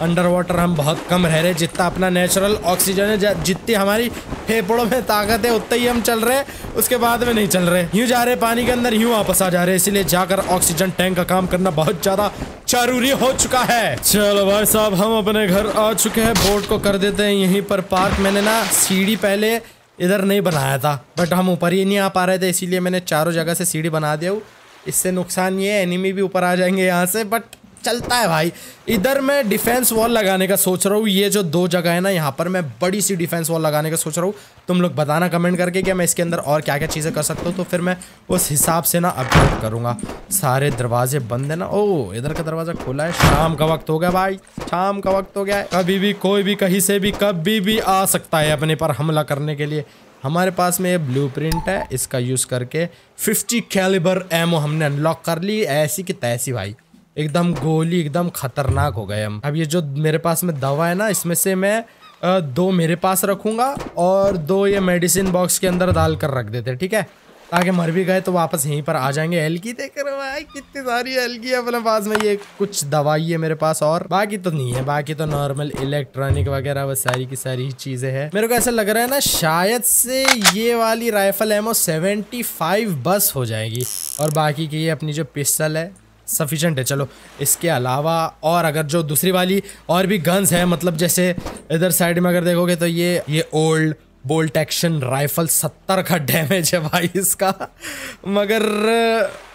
अंडर वाटर हम बहुत कम रह रहे, जितना अपना नेचुरल ऑक्सीजन है, जितनी हमारी फेफड़ों में ताकत है उतना ही हम चल रहे हैं, उसके बाद में नहीं चल रहे। यूँ जा रहे पानी के अंदर, यूँ वापस आ जा रहे, इसीलिए जाकर ऑक्सीजन टैंक का काम करना बहुत ज़्यादा जरूरी हो चुका है। चलो भाई साहब हम अपने घर आ चुके हैं, बोट को कर देते हैं यहीं पर पार्क। मैंने ना सीढ़ी पहले इधर नहीं बनाया था, बट हम ऊपर ही नहीं आ पा रहे थे, इसीलिए मैंने चारों जगह से सीढ़ी बना दिया हूँ। इससे नुकसान ये है एनिमी भी ऊपर आ जाएंगे यहाँ से, बट चलता है भाई। इधर मैं डिफेंस वॉल लगाने का सोच रहा हूँ, ये जो दो जगह है ना यहाँ पर मैं बड़ी सी डिफेंस वॉल लगाने का सोच रहा हूँ। तुम लोग बताना कमेंट करके कि मैं इसके अंदर और क्या क्या चीज़ें कर सकता हूँ, तो फिर मैं उस हिसाब से ना अपडेट करूँगा। सारे दरवाजे बंद है ना। ओह इधर का दरवाज़ा खुला है। शाम का वक्त हो गया भाई, शाम का वक्त हो गया है। कभी भी कोई भी कहीं से भी कभी भी आ सकता है अपने पर हमला करने के लिए। हमारे पास में ये ब्लूप्रिंट है, इसका यूज़ करके फिफ्टी कैलिबर एमओ हमने अनलॉक कर ली। ऐसी की तैसी भाई, एकदम गोली एकदम खतरनाक हो गए हम। अब ये जो मेरे पास में दवा है ना, इसमें से मैं दो मेरे पास रखूँगा और दो ये मेडिसिन बॉक्स के अंदर डाल कर रख देते, ठीक है, ताकि मर भी गए तो वापस यहीं पर आ जाएंगे। एलगी देख रहे हो भाई कितनी सारी एलगी है अपने पास में। ये कुछ दवाई है मेरे पास और बाकी तो नहीं है, बाकी तो नॉर्मल इलेक्ट्रॉनिक वगैरह वो सारी की सारी चीजें हैं। मेरे को ऐसा लग रहा है ना शायद से ये वाली राइफल एमओ सेवेंटी फाइव बस हो जाएगी और बाकी की ये अपनी जो पिस्टल है सफिशेंट है। चलो इसके अलावा और अगर जो दूसरी वाली और भी गन्स है, मतलब जैसे इधर साइड में अगर देखोगे तो ये ये ओल्ड बोल्ट एक्शन राइफल सत्तर का डैमेज है भाई इसका, मगर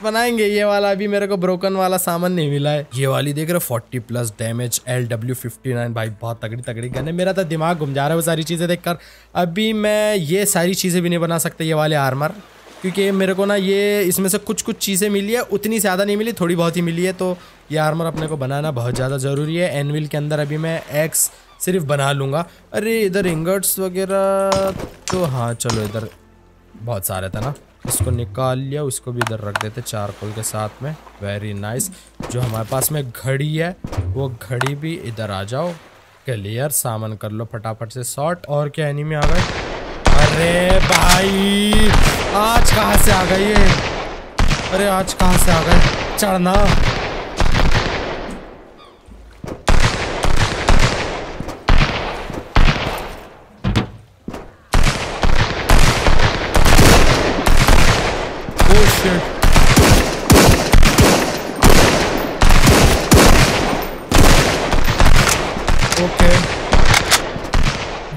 बनाएंगे ये वाला। अभी मेरे को ब्रोकन वाला सामान नहीं मिला है। ये वाली देख रहे हो चालीस plus damage L W fifty nine, भाई बहुत तगड़ी तगड़ी गन है। मेरा तो दिमाग घूम जा रहा है वो सारी चीज़ें देखकर। अभी मैं ये सारी चीज़ें भी नहीं बना सकता ये वाले आर्मर, क्योंकि मेरे को ना ये इसमें से कुछ कुछ चीज़ें मिली है, उतनी ज़्यादा नहीं मिली, थोड़ी बहुत ही मिली है। तो ये आर्मर अपने को बनाना बहुत ज़्यादा ज़रूरी है। एनविल के अंदर अभी मैं एक्स सिर्फ बना लूँगा। अरे इधर इंगट्स वगैरह तो हाँ, चलो इधर बहुत सारे था ना, इसको निकाल लिया, उसको भी इधर रख देते चारकोल के साथ में। Very nice. जो हमारे पास में घड़ी है वो घड़ी भी इधर आ जाओ। क्लियर, सामान कर लो फटाफट से शॉर्ट। और क्या एनिमी आ गए? अरे भाई आज कहाँ से आ गए ये? अरे आज कहाँ से आ गए? चढ़ना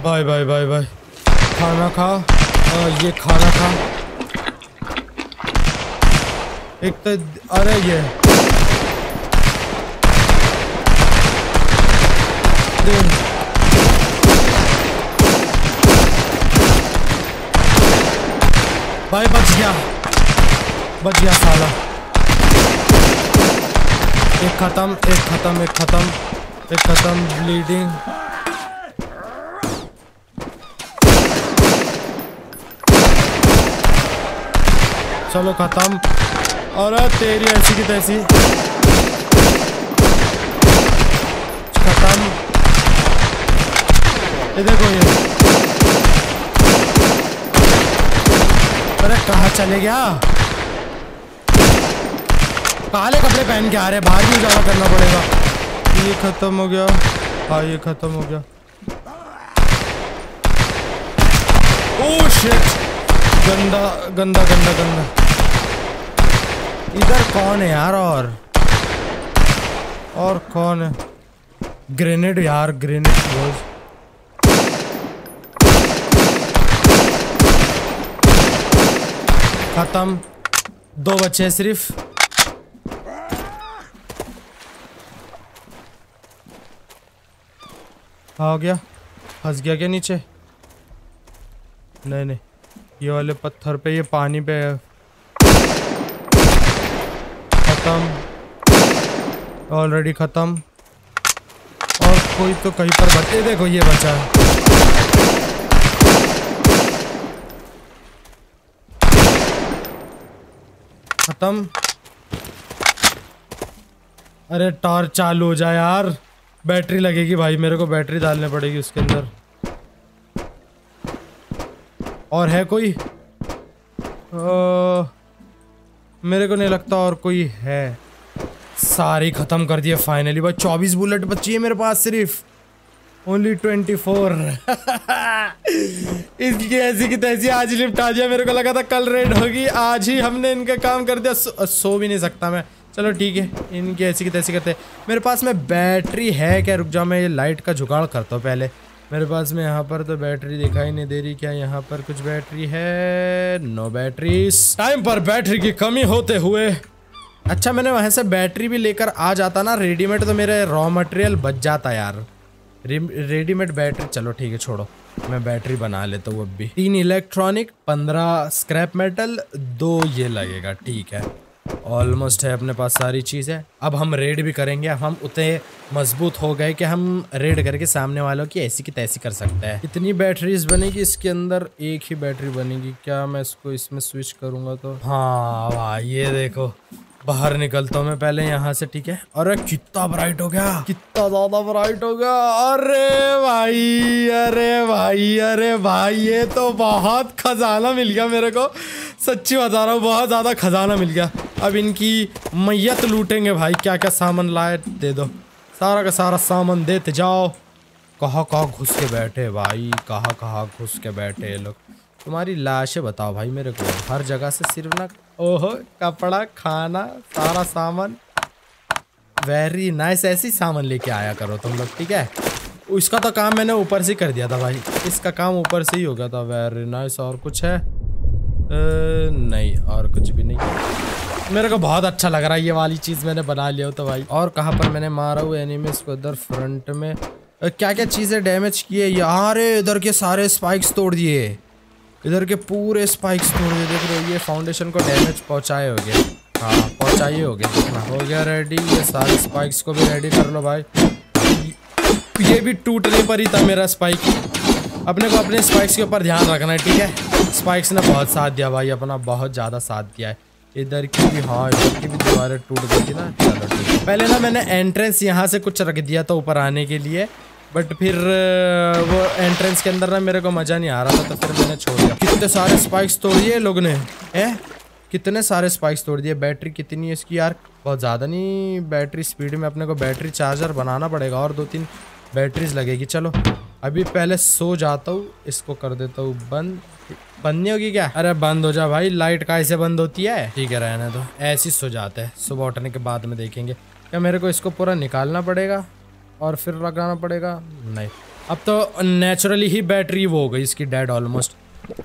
भाई भाई भाई भाई खाना खा, आ, ये खाना खा एक तो। अरे ये भाई बच गया, बच गया साला। एक खत्म एक खत्म एक खत्म एक खत्म ब्लीडिंग। चलो खत्म। और तेरी ऐसी की तैसी खत्म। ये देखो ये, अरे कहाँ चले गया? काले कपड़े पहन के आ रहे, बाहर भी ज्यादा करना पड़ेगा। ये खत्म हो गया, हाँ ये खत्म हो गया। ओह शिट, गंदा गंदा गंदा गंदा। इधर कौन है यार? और और कौन है? ग्रेनेड यार, ग्रेनेड रोज। खत्म, दो बच्चे सिर्फ। आ गया, फंस गया क्या नीचे? नहीं नहीं, ये वाले पत्थर पे, ये पानी पे है। खत्म, ऑलरेडी खत्म। और कोई तो कहीं पर बचे। देखो ये बचा है। खत्म। अरे टॉर्च चालू हो जाए यार, बैटरी लगेगी भाई, मेरे को बैटरी डालने पड़ेगी उसके अंदर। और है कोई? ओ, मेरे को नहीं लगता और कोई है। सारी खत्म कर दिए फाइनली भाई। चौबीस बुलेट बची है मेरे पास सिर्फ, ओनली ट्वेंटी फोर। इसकी ऐसी की तैसी आज लिफ्ट आ गया। मेरे को लगा था कल रेड होगी, आज ही हमने इनका काम कर दिया। सो, सो भी नहीं सकता मैं। चलो ठीक है, इनकी ऐसी की तैसी करते। मेरे पास में बैटरी है क्या? रुक जाओ, मैं ये लाइट का जुगाड़ करता हूँ पहले। मेरे पास में यहाँ पर तो बैटरी दिखाई नहीं दे रही। क्या यहाँ पर कुछ बैटरी है? No batteries. टाइम पर बैटरी की कमी होते हुए अच्छा मैंने वहाँ से बैटरी भी लेकर आ जाता ना, रेडीमेड तो मेरे रॉ मटेरियल बच जाता यार। रेडीमेड बैटरी, चलो ठीक है छोड़ो, मैं बैटरी बना लेता हूँ अब भी। तीन इलेक्ट्रॉनिक, पंद्रह स्क्रैप मेटल, दो ये लगेगा, ठीक है। ऑलमोस्ट है अपने पास सारी चीज़ें। अब हम रेड भी करेंगे, हम उतने मजबूत हो गए कि हम रेड करके सामने वालों की ऐसी की तैसी कर सकते हैं। इतनी बैटरीज बनेगी इसके अंदर, एक ही बैटरी बनेगी। क्या मैं इसको इसमें स्विच करूँगा तो? हाँ वाह, ये देखो बाहर निकलता हूँ मैं पहले यहाँ से, ठीक है। अरे कितना ब्राइट हो गया, कितना ज्यादा ब्राइट हो गया। अरे भाई, अरे भाई, अरे भाई, ये तो बहुत खजाना मिल गया मेरे को, सच्ची बता रहा हूँ, बहुत ज्यादा खजाना मिल गया। अब इनकी मैयत लूटेंगे भाई। क्या क्या सामान लाए, दे दो सारा का सारा सामान, देते जाओ। कहाँ कहाँ घुस के बैठे भाई, कहाँ कहाँ घुस के बैठे ये लोग, तुम्हारी लाशें बताओ भाई मेरे को। हर जगह से सिर्फ ना, ओहो, कपड़ा, खाना, सारा सामान। वेरी नाइस, ऐसी सामान लेके आया करो तुम लोग, ठीक है। इसका तो काम मैंने ऊपर से कर दिया था भाई, इसका काम ऊपर से ही हो गया था। Very nice. और कुछ है? ए, नहीं, और कुछ भी नहीं। मेरे को बहुत अच्छा लग रहा है ये वाली चीज़ मैंने बना लिया हो तो भाई। और कहाँ पर मैंने मारा हुआ एनिमीज को? इधर फ्रंट में क्या क्या चीज़ें डैमेज किए यार। इधर के सारे स्पाइक्स तोड़ दिए, इधर के पूरे स्पाइक्स तोड़ दिए, देख रहे हो। ये फाउंडेशन को डैमेज पहुँचाए हो गए, हाँ पहुँचाए हो गए। देखना हो गया रेडी, ये सारे स्पाइक्स को भी रेडी कर लो भाई। ये भी टूटने पर ही था मेरा स्पाइक। अपने को अपने स्पाइक्स के ऊपर ध्यान रखना है, ठीक है। स्पाइक्स ने बहुत साथ दिया भाई अपना, बहुत ज़्यादा साथ दिया है। इधर की भी, हाँ इधर की भी दीवारें टूट गई थी ना। चलो ठीक है, पहले ना मैंने एंट्रेंस यहाँ से कुछ रख दिया था ऊपर आने के लिए, बट फिर वो एंट्रेंस के अंदर ना मेरे को मज़ा नहीं आ रहा था, तो फिर मैंने छोड़ दिया। कितने सारे स्पाइक्स तोड़ दिए लोग ने, हैं कितने सारे स्पाइक्स तोड़ दिए। बैटरी कितनी है इसकी यार? बहुत ज़्यादा नहीं, बैटरी स्पीड में अपने को बैटरी चार्जर बनाना पड़ेगा और दो तीन बैटरीज लगेगी। चलो अभी पहले सो जाता हूँ, इसको कर देता हूँ बंद। बंद नहीं होगी क्या? अरे बंद हो जा भाई, लाइट कैसे बंद होती है? ठीक है रहने दो, ऐसे ही सो जाते हैं, सुबह उठने के बाद में देखेंगे। क्या मेरे को इसको पूरा निकालना पड़ेगा और फिर लगाना पड़ेगा? नहीं, अब तो नेचुरली ही बैटरी वो हो गई इसकी डेड ऑलमोस्ट।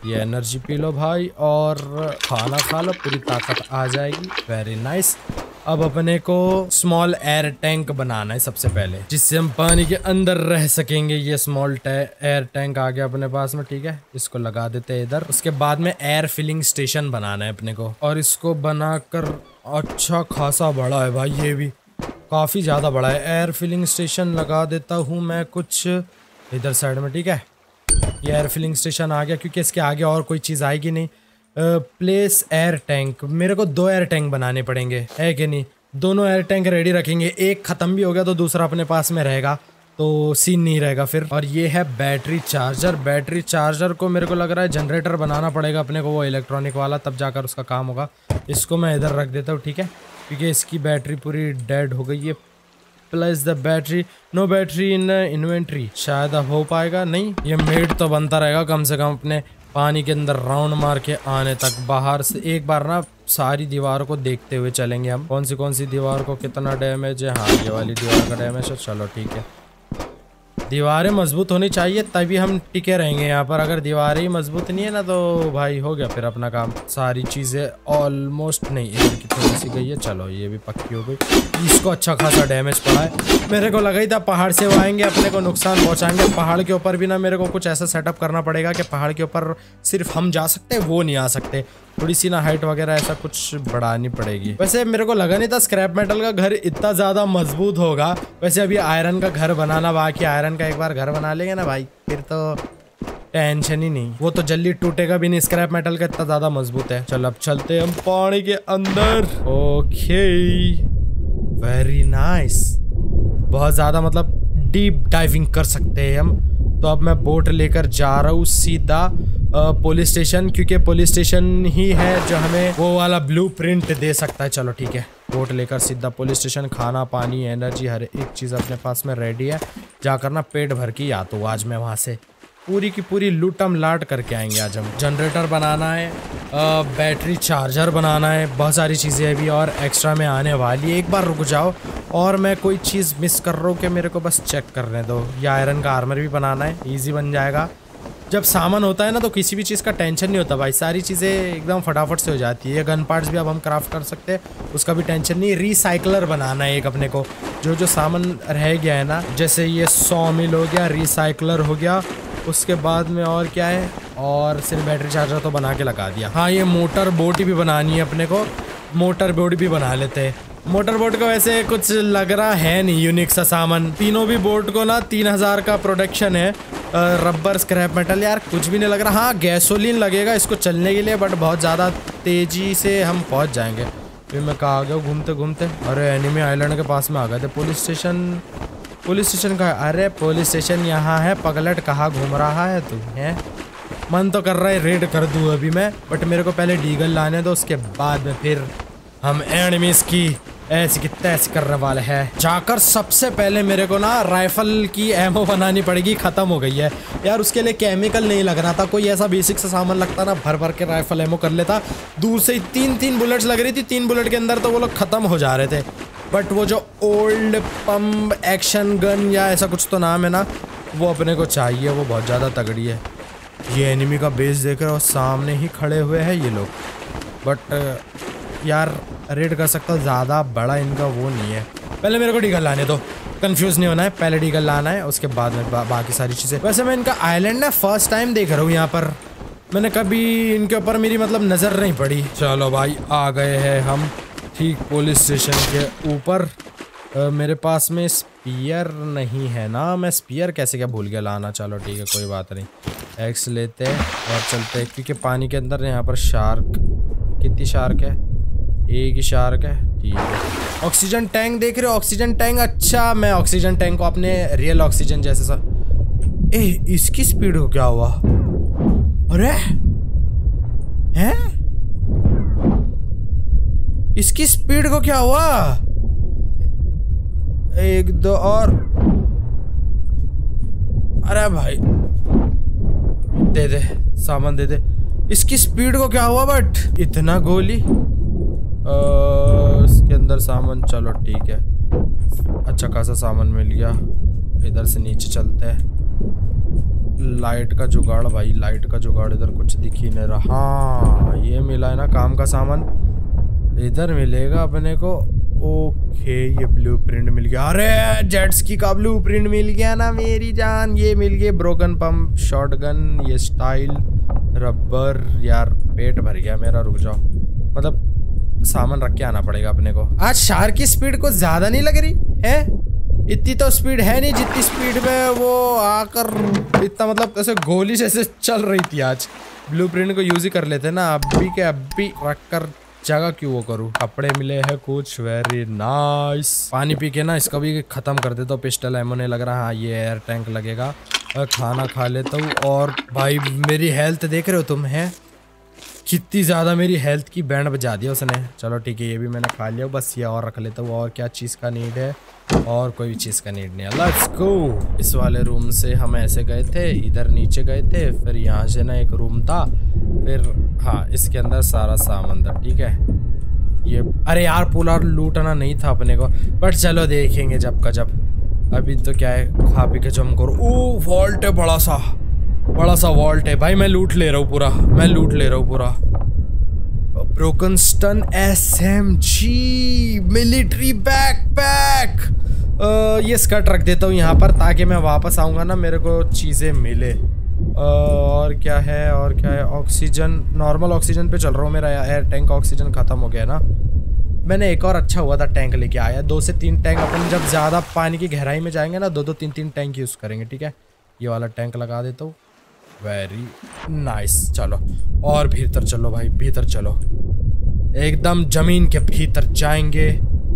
ये एनर्जी पी लो भाई और खाना खा लो, पूरी ताकत आ जाएगी। Very nice. अब अपने को स्मॉल एयर टैंक बनाना है सबसे पहले, जिससे हम पानी के अंदर रह सकेंगे। ये स्मॉल एयर टैंक आ गया अपने पास में, ठीक है। इसको लगा देते हैं इधर। उसके बाद में एयर फिलिंग स्टेशन बनाना है अपने को, और इसको बनाकर अच्छा खासा बड़ा है भाई, ये भी काफ़ी ज़्यादा बड़ा है। एयर फिलिंग स्टेशन लगा देता हूँ मैं कुछ इधर साइड में, ठीक है। ये एयर फिलिंग स्टेशन आ गया, क्योंकि इसके आगे और कोई चीज़ आएगी नहीं। प्लेस एयर टैंक, मेरे को दो एयर टैंक बनाने पड़ेंगे, है कि नहीं? दोनों एयर टैंक रेडी रखेंगे, एक ख़त्म भी हो गया तो दूसरा अपने पास में रहेगा, तो सीन नहीं रहेगा फिर। और ये है बैटरी चार्जर। बैटरी चार्जर को मेरे को लग रहा है जनरेटर बनाना पड़ेगा अपने को, वो इलेक्ट्रॉनिक वाला, तब जाकर उसका काम होगा। इसको मैं इधर रख देता हूँ, ठीक है, क्योंकि इसकी बैटरी पूरी डेड हो गई है। Plus the battery, no battery in inventory, शायद हो पाएगा नहीं। ये मेड तो बनता रहेगा कम से कम, अपने पानी के अंदर राउंड मार के आने तक। बाहर से एक बार ना सारी दीवार को देखते हुए चलेंगे हम, कौन सी कौन सी दीवार को कितना डैमेज है। हाँ ये वाली दीवार का डैमेज है, चलो ठीक है। दीवारें मजबूत होनी चाहिए तभी हम टिके रहेंगे यहाँ पर, अगर दीवारें ही मजबूत नहीं है ना तो भाई हो गया फिर अपना काम। सारी चीज़ें ऑलमोस्ट, नहीं इधर की थोड़ी सी गई है, चलो ये भी पक्की हो गई। इसको अच्छा खासा डैमेज पड़ा है, मेरे को लगा ही था पहाड़ से वो आएंगे अपने को नुकसान पहुँचाएंगे। पहाड़ के ऊपर भी ना मेरे को कुछ ऐसा सेटअप करना पड़ेगा कि पहाड़ के ऊपर सिर्फ हम जा सकते हैं, वो नहीं आ सकते। थोड़ी सी ना हाइट वगैरह ऐसा कुछ बढ़ानी पड़ेगी। वैसे मेरे को लगा नहीं था स्क्रैप मेटल का घर इतना ज़्यादा मजबूत होगा। वैसे अभी आयरन का घर बनाना बाकी, आयरन का एक बार घर बना लेंगे ना भाई फिर तो टेंशन ही नहीं, वो तो जल्दी टूटेगा भी नहीं। स्क्रैप मेटल का इतना ज़्यादा मजबूत है। चल अब चलते हम पानी के अंदर। ओके वेरी नाइस, बहुत ज़्यादा मतलब डीप डाइविंग कर सकते हैं हम। तो अब मैं बोट लेकर जा रहा हूँ सीधा पुलिस स्टेशन, क्योंकि पुलिस स्टेशन ही है जो हमें वो वाला ब्लूप्रिंट दे सकता है। चलो ठीक है, बोट लेकर सीधा पुलिस स्टेशन। खाना, पानी, एनर्जी, हर एक चीज़ अपने पास में रेडी है। जाकर ना पेट भर के या तो आज मैं वहाँ से पूरी की पूरी लूटम लाट करके आएंगे। आज हम जनरेटर बनाना है, बैटरी चार्जर बनाना है, बहुत सारी चीज़ें अभी और एक्स्ट्रा में आने वाली है। एक बार रुक जाओ, और मैं कोई चीज़ मिस कर रहा हूँ कि मेरे को बस चेक करने दो। ये आयरन का आर्मर भी बनाना है, ईजी बन जाएगा। जब सामान होता है ना तो किसी भी चीज़ का टेंशन नहीं होता भाई, सारी चीज़ें एकदम फटाफट से हो जाती है। गन पार्ट्स भी अब हम क्राफ्ट कर सकते हैं, उसका भी टेंशन नहीं। रिसाइकलर बनाना है एक अपने को, जो जो सामान रह गया है ना, जैसे ये सौ मिल हो गया, रिसाइकलर हो गया, उसके बाद में और क्या है, और सिर्फ बैटरी चार्जर तो बना के लगा दिया। हाँ, ये मोटर बोट भी बनानी है अपने को, मोटर बोट भी बना लेते हैं। मोटर बोट का वैसे कुछ लग रहा है नहीं यूनिक सा सामान। तीनों भी बोट को ना तीन हज़ार का प्रोडक्शन है, रबर स्क्रैप मेटल, यार कुछ भी नहीं लग रहा। हाँ, गैसोलीन लगेगा इसको चलने के लिए, बट बहुत ज़्यादा तेज़ी से हम पहुंच जाएंगे। फिर मैं कहाँ आ गया घूमते घूमते, अरे एनिमी आइलैंड के पास में आ गए थे। पुलिस स्टेशन, पुलिस स्टेशन कहाँ? अरे पुलिस स्टेशन यहाँ है, पगलट कहाँ घूम रहा है तू? है, मन तो कर रहा है रेड कर दूँ अभी मैं, बट मेरे को पहले डीगल लाने दो, उसके बाद में फिर हम एनिमीज की ऐसी की तैसी करने वाले हैं। जाकर सबसे पहले मेरे को ना राइफल की एमओ बनानी पड़ेगी, ख़त्म हो गई है यार। उसके लिए केमिकल नहीं लग रहा था, कोई ऐसा बेसिक सा सामान लगता ना, भर भर के राइफल एमओ कर लेता। दूर से ही तीन तीन बुलेट्स लग रही थी, तीन बुलेट के अंदर तो वो लोग ख़त्म हो जा रहे थे। बट वो जो ओल्ड पम्प एक्शन गन या ऐसा कुछ तो नाम है ना, वो अपने को चाहिए, वो बहुत ज़्यादा तगड़ी है। ये एनिमी का बेस देख रहे हो, सामने ही खड़े हुए हैं ये लोग, बट यार रेड कर सकता, ज़्यादा बड़ा इनका वो नहीं है। पहले मेरे को डीगल लाने दो, कंफ्यूज नहीं होना है, पहले डीगल लाना है, उसके बाद में बा, बाकी सारी चीज़ें। वैसे मैं इनका आइलैंड ना फर्स्ट टाइम देख रहा हूँ, यहाँ पर मैंने कभी इनके ऊपर मेरी मतलब नज़र नहीं पड़ी। चलो भाई, आ गए हैं हम ठीक पुलिस स्टेशन के ऊपर। मेरे पास में स्पीयर नहीं है ना, मैं स्पीयर कैसे क्या भूल गया लाना। चलो ठीक है, कोई बात नहीं, एक्स लेते हैं और चलते हैं, क्योंकि पानी के अंदर यहाँ पर शार्क, कितनी शार्क है? एक ही शार्क है, ठीक है। ऑक्सीजन टैंक देख रहे हो, ऑक्सीजन टैंक। अच्छा, मैं ऑक्सीजन टैंक को अपने रियल ऑक्सीजन जैसे सा, ए इसकी स्पीड को क्या हुआ? अरे हैं, इसकी स्पीड को क्या हुआ? एक दो और, अरे भाई दे दे सामान, दे दे। इसकी स्पीड को क्या हुआ? बट इतना गोली इसके अंदर, सामान चलो ठीक है, अच्छा खासा सामान मिल गया। इधर से नीचे चलते हैं। लाइट का जुगाड़ भाई, लाइट का जुगाड़, इधर कुछ दिख ही नहीं रहा। हाँ, ये मिला है ना काम का सामान, इधर मिलेगा अपने को। ओके, ये ब्लूप्रिंट मिल गया। अरे जेट्स की का ब्लूप्रिंट मिल गया ना मेरी जान। ये मिल गया ब्रोकन पम्प, शॉटगन, ये स्टाइल, रबर। यार पेट भर गया मेरा, रुक जाओ, मतलब सामान रख के आना पड़ेगा अपने को। आज शार्क की स्पीड को ज्यादा नहीं लग रही है, इतनी तो स्पीड है नहीं जितनी स्पीड में वो आकर इतना मतलब ऐसे गोली जैसे चल रही थी। आज ब्लूप्रिंट को यूज ही कर लेते ना, अभी के अभी रख कर जगह क्यों वो करूँ। कपड़े मिले हैं कुछ, वेरी नाइस। पानी पी के ना इसका भी खत्म कर देता हूँ। पिस्टल एमो नहीं लग रहा। हाँ, ये एयर टैंक लगेगा। खाना खा लेता हूँ। और भाई मेरी हेल्थ देख रहे हो तुम, है कितनी ज़्यादा मेरी हेल्थ की बैंड बजा दिया उसने। चलो ठीक है, ये भी मैंने खा लिया, बस ये और रख लेता हूँ। और क्या चीज़ का नीड है? और कोई भी चीज़ का नीड नहीं है। Let's go. इस वाले रूम से हम ऐसे गए थे, इधर नीचे गए थे, फिर यहाँ से ना एक रूम था, फिर हाँ इसके अंदर सारा सामान था। ठीक है, ये अरे यार पुलार लूटना नहीं था अपने को, बट चलो देखेंगे जब का जब। अभी तो क्या है, खा पी के जम करो। ओ वॉल्ट है, बड़ा सा बड़ा सा वॉल्ट है भाई। मैं लूट ले रहा हूँ पूरा, मैं लूट ले रहा हूँ पूरा। Broken stun, SMG, military backpack, ये स्कर्ट रख देता हूँ यहाँ पर, ताकि मैं वापस आऊँगा ना मेरे को चीज़ें मिले। आ, और क्या है, और क्या है? ऑक्सीजन, नॉर्मल ऑक्सीजन पे चल रहा हूँ। मेरा एयर टैंक का ऑक्सीजन ख़त्म हो गया ना। मैंने एक और अच्छा हुआ था टैंक लेके आया, दो से तीन टैंक। अपन जब ज़्यादा पानी की गहराई में जाएंगे ना, दो दो तीन तीन टैंक यूज़ करेंगे। ठीक है, ये वाला टैंक लगा देता हूँ। Very nice. चलो और भीतर चलो भाई, भीतर चलो, एकदम जमीन के भीतर जाएंगे,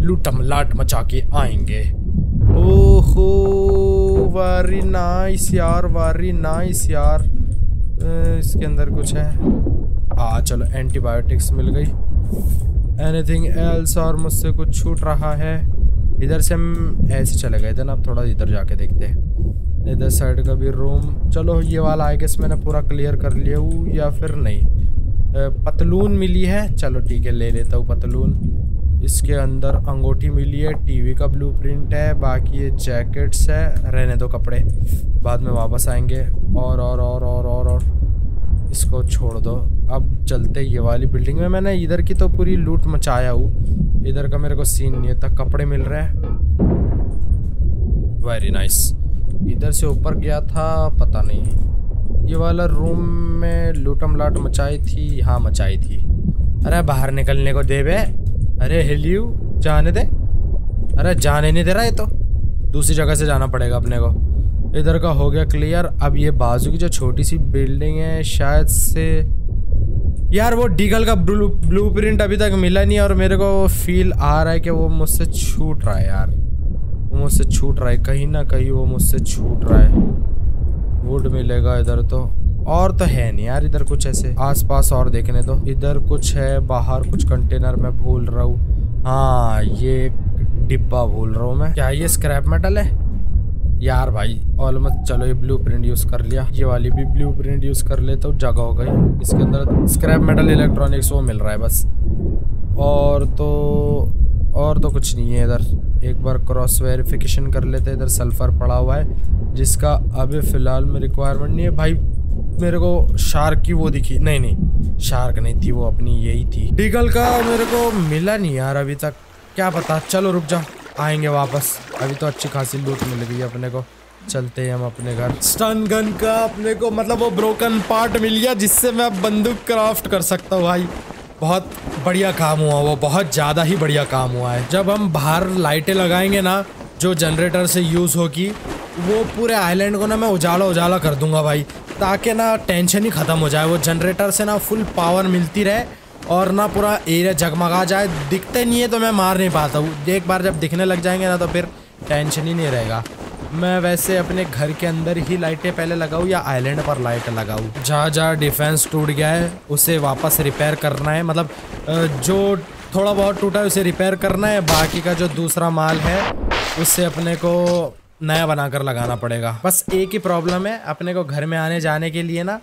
लूटमलाट मचा के आएंगे। ओहो वेरी नाइस यार, वेरी नाइस यार। इसके अंदर कुछ है? आ चलो, एंटीबायोटिक्स मिल गई। Anything else? और मुझसे कुछ छूट रहा है? इधर से हम ऐसे चले गए थे ना, अब थोड़ा इधर जाके देखते हैं। इधर साइड का भी रूम, चलो ये वाला आई गेस मैंने पूरा क्लियर कर लिया हूँ, या फिर नहीं। पतलून मिली है, चलो ठीक है ले लेता हूँ पतलून। इसके अंदर अंगूठी मिली है, टीवी का ब्लूप्रिंट है, बाकी ये जैकेट्स है, रहने दो कपड़े, बाद में वापस आएंगे। और और और और और और इसको छोड़ दो। अब चलते ये वाली बिल्डिंग में। मैंने इधर की तो पूरी लूट मचाया हूँ, इधर का मेरे को सीन नहीं है। तक कपड़े मिल रहे हैं, वेरी नाइस। इधर से ऊपर गया था, पता नहीं। ये वाला रूम में लूटम लाट मचाई थी, यहाँ मचाई थी। अरे बाहर निकलने को दे बे, अरे हिलियो जाने दे, अरे जाने नहीं दे रहा है तो दूसरी जगह से जाना पड़ेगा अपने को। इधर का हो गया क्लियर। अब ये बाजू की जो छोटी सी बिल्डिंग है, शायद से यार वो डीगल का ब्लू ब्लूप्रिंट अभी तक मिला नहीं, और मेरे को फील आ रहा है कि वो मुझसे छूट रहा है यार, वो मुझसे छूट रहा है कहीं ना कहीं, वो मुझसे छूट रहा है। वुड मिलेगा इधर तो, और तो है नहीं यार इधर कुछ ऐसे आसपास। और देखने दो, इधर कुछ है, बाहर कुछ कंटेनर में भूल रहा हूँ। हाँ ये डिब्बा भूल रहा हूँ मैं। क्या ये स्क्रैप मेटल है यार भाई? ऑलमोस्ट। चलो ये ब्लूप्रिंट यूज कर लिया, ये वाली भी ब्लूप्रिंट यूज कर ले तो जगह हो गई। इसके अंदर स्क्रैप मेटल इलेक्ट्रॉनिक्स वो मिल रहा है बस, और तो और तो कुछ नहीं है इधर। एक बार क्रॉस वेरिफिकेशन कर लेते। इधर सल्फर पड़ा हुआ है जिसका अभी फिलहाल में रिक्वायरमेंट नहीं है भाई। मेरे को शार्क की वो दिखी, नहीं नहीं शार्क नहीं थी वो, अपनी यही थी। डीगल का मेरे को मिला नहीं यार अभी तक, क्या पता। चलो रुक जा, आएंगे वापस। अभी तो अच्छी खासी लूट मिल गई अपने को, चलते हैं हम अपने घर। स्टन गन का अपने को मतलब वो ब्रोकन पार्ट मिल गया, जिससे मैं अब बंदूक क्राफ्ट कर सकता हूँ भाई। बहुत बढ़िया काम हुआ, वो बहुत ज़्यादा ही बढ़िया काम हुआ है। जब हम बाहर लाइटें लगाएंगे ना, जो जनरेटर से यूज़ होगी, वो पूरे आइलैंड को ना मैं उजाला उजाला कर दूंगा भाई, ताकि ना टेंशन ही ख़त्म हो जाए। वो जनरेटर से ना फुल पावर मिलती रहे और ना पूरा एरिया जगमगा जाए। दिखते नहीं है तो मैं मार नहीं पाता हूँ, एक बार जब दिखने लग जाएंगे ना तो फिर टेंशन ही नहीं रहेगा। मैं वैसे अपने घर के अंदर ही लाइटें पहले लगाऊँ या आइलैंड पर लाइट लगाऊँ? जहाँ जहाँ डिफेंस टूट गया है उसे वापस रिपेयर करना है, मतलब जो थोड़ा बहुत टूटा है उसे रिपेयर करना है, बाकी का जो दूसरा माल है उससे अपने को नया बनाकर लगाना पड़ेगा। बस एक ही प्रॉब्लम है, अपने को घर में आने जाने के लिए ना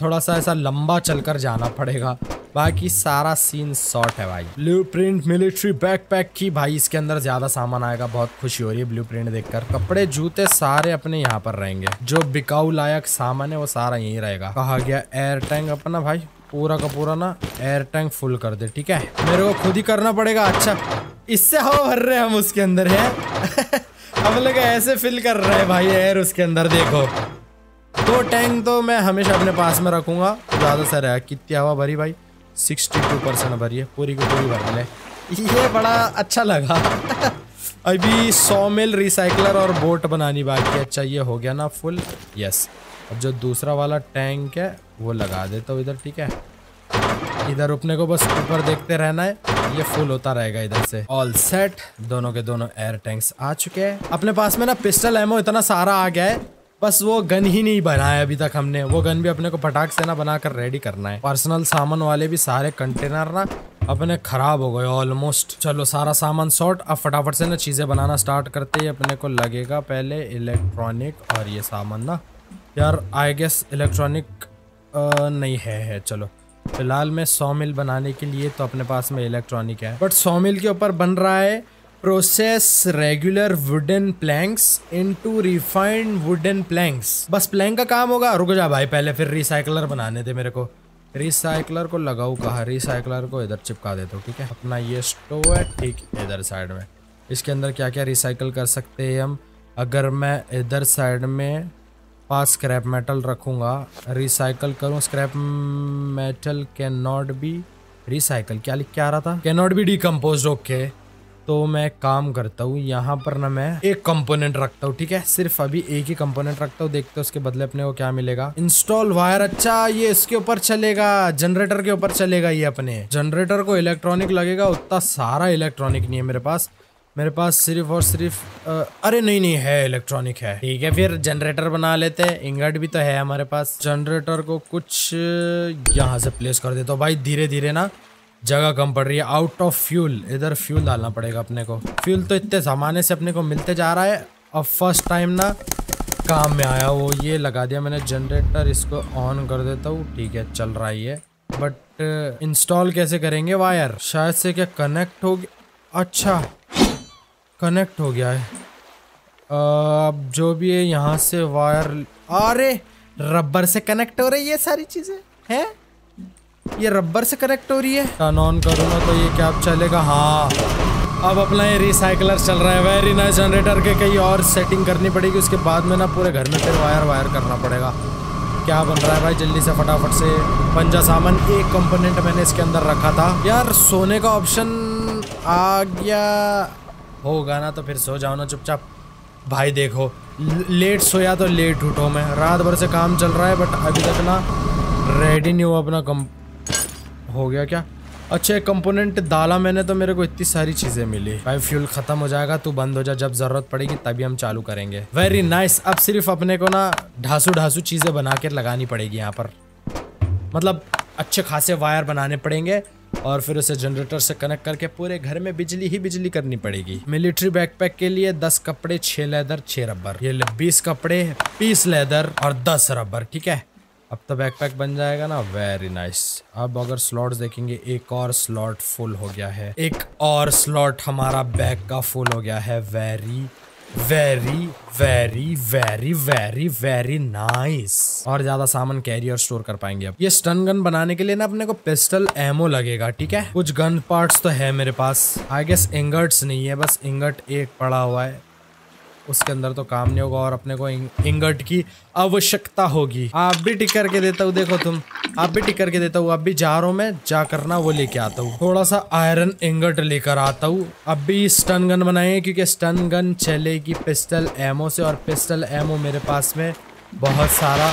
थोड़ा सा ऐसा लंबा चलकर जाना पड़ेगा, बाकी सारा सीन शॉर्ट है भाई। ब्लूप्रिंट मिलिट्री बैकपैक की भाई, इसके अंदर ज़्यादा सामान आएगा, बहुत खुशी हो रही है ब्लूप्रिंट देखकर। कपड़े जूते सारे अपने यहाँ पर रहेंगे, जो बिकाऊ लायक सामान है वो सारा यहीं रहेगा। कहा गया एयर टैंक अपना भाई पूरा का पूरा ना एयर टैंक फुल कर दे, ठीक है? मेरे को खुद ही करना पड़ेगा। अच्छा इससे हवा भर रहे हम उसके अंदर है हम लोग ऐसे फिल कर रहे हैं भाई एयर उसके अंदर। देखो दो टैंक तो मैं हमेशा अपने पास में रखूँगा, ज़्यादा सा रहेगा। कितनी हवा भरी भाई? सिक्सटी टू परसेंट भरी है, पूरी की पूरी भर ले। ये बड़ा अच्छा लगा अभी सौ मिल रिसाइकलर और बोट बनानी बाकी। अच्छा ये हो गया ना फुल, यस। अब जो दूसरा वाला टैंक है वो लगा देता हूँ इधर, ठीक है? इधर अपने को बस ऊपर देखते रहना है, ये फुल होता रहेगा इधर से। ऑल सेट, दोनों के दोनों एयर टैंक्स आ चुके हैं अपने पास में। ना पिस्टल एमो इतना सारा आ गया है, बस वो गन ही नहीं बनाया अभी तक हमने। वो गन भी अपने को फटाक से ना बनाकर रेडी करना है। पर्सनल सामान वाले भी सारे कंटेनर ना अपने खराब हो गए ऑलमोस्ट। चलो सारा सामान शॉर्ट। अब फटाफट से ना चीज़ें बनाना स्टार्ट करते ही अपने को लगेगा पहले इलेक्ट्रॉनिक, और ये सामान ना यार आई गेस इलेक्ट्रॉनिक नहीं है। चलो फिलहाल में सौ मिल बनाने के लिए तो अपने पास में इलेक्ट्रॉनिक है, बट सौ मिल के ऊपर बन रहा है process regular wooden planks into refined wooden planks. बस प्लैंक का काम होगा। रुक जा भाई, पहले फिर रिसाइकलर बनाने थे मेरे को। रिसाइकलर को लगाऊ कहा? रिसाइकलर को इधर चिपका देता हूँ, ठीक है? अपना ये स्टोव है, ठीक इधर साइड में। इसके अंदर क्या क्या रिसाइकल कर सकते हैं हम? अगर मैं इधर साइड में पास स्क्रैप मेटल रखूँगा, रिसाइकल करूँ। Scrap metal can not be recycle, क्या लिख क्या रहा था? Can not be decompose. Okay तो मैं काम करता हूँ यहाँ पर ना, मैं एक कंपोनेंट रखता हूँ, ठीक है? सिर्फ अभी एक ही कंपोनेंट रखता हूँ, देखते हैं उसके बदले अपने को क्या मिलेगा। इंस्टॉल वायर, अच्छा ये इसके ऊपर चलेगा, जनरेटर के ऊपर चलेगा ये। अपने जनरेटर को इलेक्ट्रॉनिक लगेगा, उतना सारा इलेक्ट्रॉनिक नहीं है मेरे पास। मेरे पास सिर्फ और सिर्फ आ, अरे नहीं नहीं है इलेक्ट्रॉनिक है, ठीक है? फिर जनरेटर बना लेते हैं, इंगट भी तो है हमारे पास। जनरेटर को कुछ यहाँ से प्लेस कर देता हूँ भाई। धीरे धीरे ना जगह कम पड़ रही है। आउट ऑफ फ्यूल, इधर फ्यूल डालना पड़ेगा अपने को। फ्यूल तो इतने ज़माने से अपने को मिलते जा रहा है, अब फर्स्ट टाइम ना काम में आया वो। ये लगा दिया मैंने जनरेटर, इसको ऑन कर देता हूँ, ठीक है? चल रहा है ये, बट इंस्टॉल कैसे करेंगे वायर? शायद से क्या कनेक्ट हो गया? अच्छा कनेक्ट हो गया है। अब जो भी है यहाँ से वायर, अरे रबर से कनेक्ट हो रही है सारी चीज़ें हैं, ये रबर से कनेक्ट हो रही है। टर्न ऑन करूँगा तो ये कैब चलेगा। हाँ अब अपना ये रिसाइकलर चल रहा है। Very nice. जनरेटर के कई और सेटिंग करनी पड़ेगी उसके बाद में ना, पूरे घर में फिर वायर वायर करना पड़ेगा। क्या बन रहा है भाई जल्दी से फटाफट से। पंजा सामान एक कंपोनेंट मैंने इसके अंदर रखा था यार। सोने का ऑप्शन आ गया होगा ना, तो फिर सो जाओ ना चुपचाप भाई। देखो लेट सोया तो लेट उठो। मैं रात भर से काम चल रहा है बट अभी तक ना रेडी नहीं हुआ अपना कम हो गया क्या। अच्छा एक कंपोनेंट डाला मैंने तो मेरे को इतनी सारी चीज़ें मिली भाई। फ्यूल ख़त्म हो जाएगा, तू बंद हो जा, जब ज़रूरत पड़ेगी तभी हम चालू करेंगे। Very nice. अब सिर्फ अपने को ना ढांसू ढांसू चीज़ें बना के लगानी पड़ेगी यहाँ पर, मतलब अच्छे खासे वायर बनाने पड़ेंगे और फिर उसे जनरेटर से कनेक्ट करके पूरे घर में बिजली ही बिजली करनी पड़ेगी। मिलिट्री बैकपैक के लिए दस कपड़े, छः लेदर, छः रबर, ये बीस कपड़े, बीस लेदर और दस रबर। ठीक है अब तो बैकपैक बन जाएगा ना। Very nice. अब अगर स्लॉट्स देखेंगे, एक और स्लॉट फुल हो गया है, एक और स्लॉट हमारा बैग का फुल हो गया है। Very very very very very very nice. और ज़्यादा सामान कैरी और स्टोर कर पाएंगे अब। ये स्टन गन बनाने के लिए ना अपने को पिस्टल एमो लगेगा। ठीक है कुछ गन पार्ट्स तो है मेरे पास। आई गेस इंगट्स नहीं है, बस इंगट एक पड़ा हुआ है, उसके अंदर तो काम नहीं होगा और अपने को इंगट की आवश्यकता होगी। आप भी टिक करके देता हूँ, देखो तुम, आप भी टिक करके देता हूँ। अब भी जा रहा हूँ मैं, जा करना वो लेके आता हूँ। थोड़ा सा आयरन इंगट लेकर आता हूँ। अब भी स्टन गन बनाएंगे क्योंकि स्टन गन चलेगी पिस्टल एमो से और पिस्टल एमो मेरे पास में बहुत सारा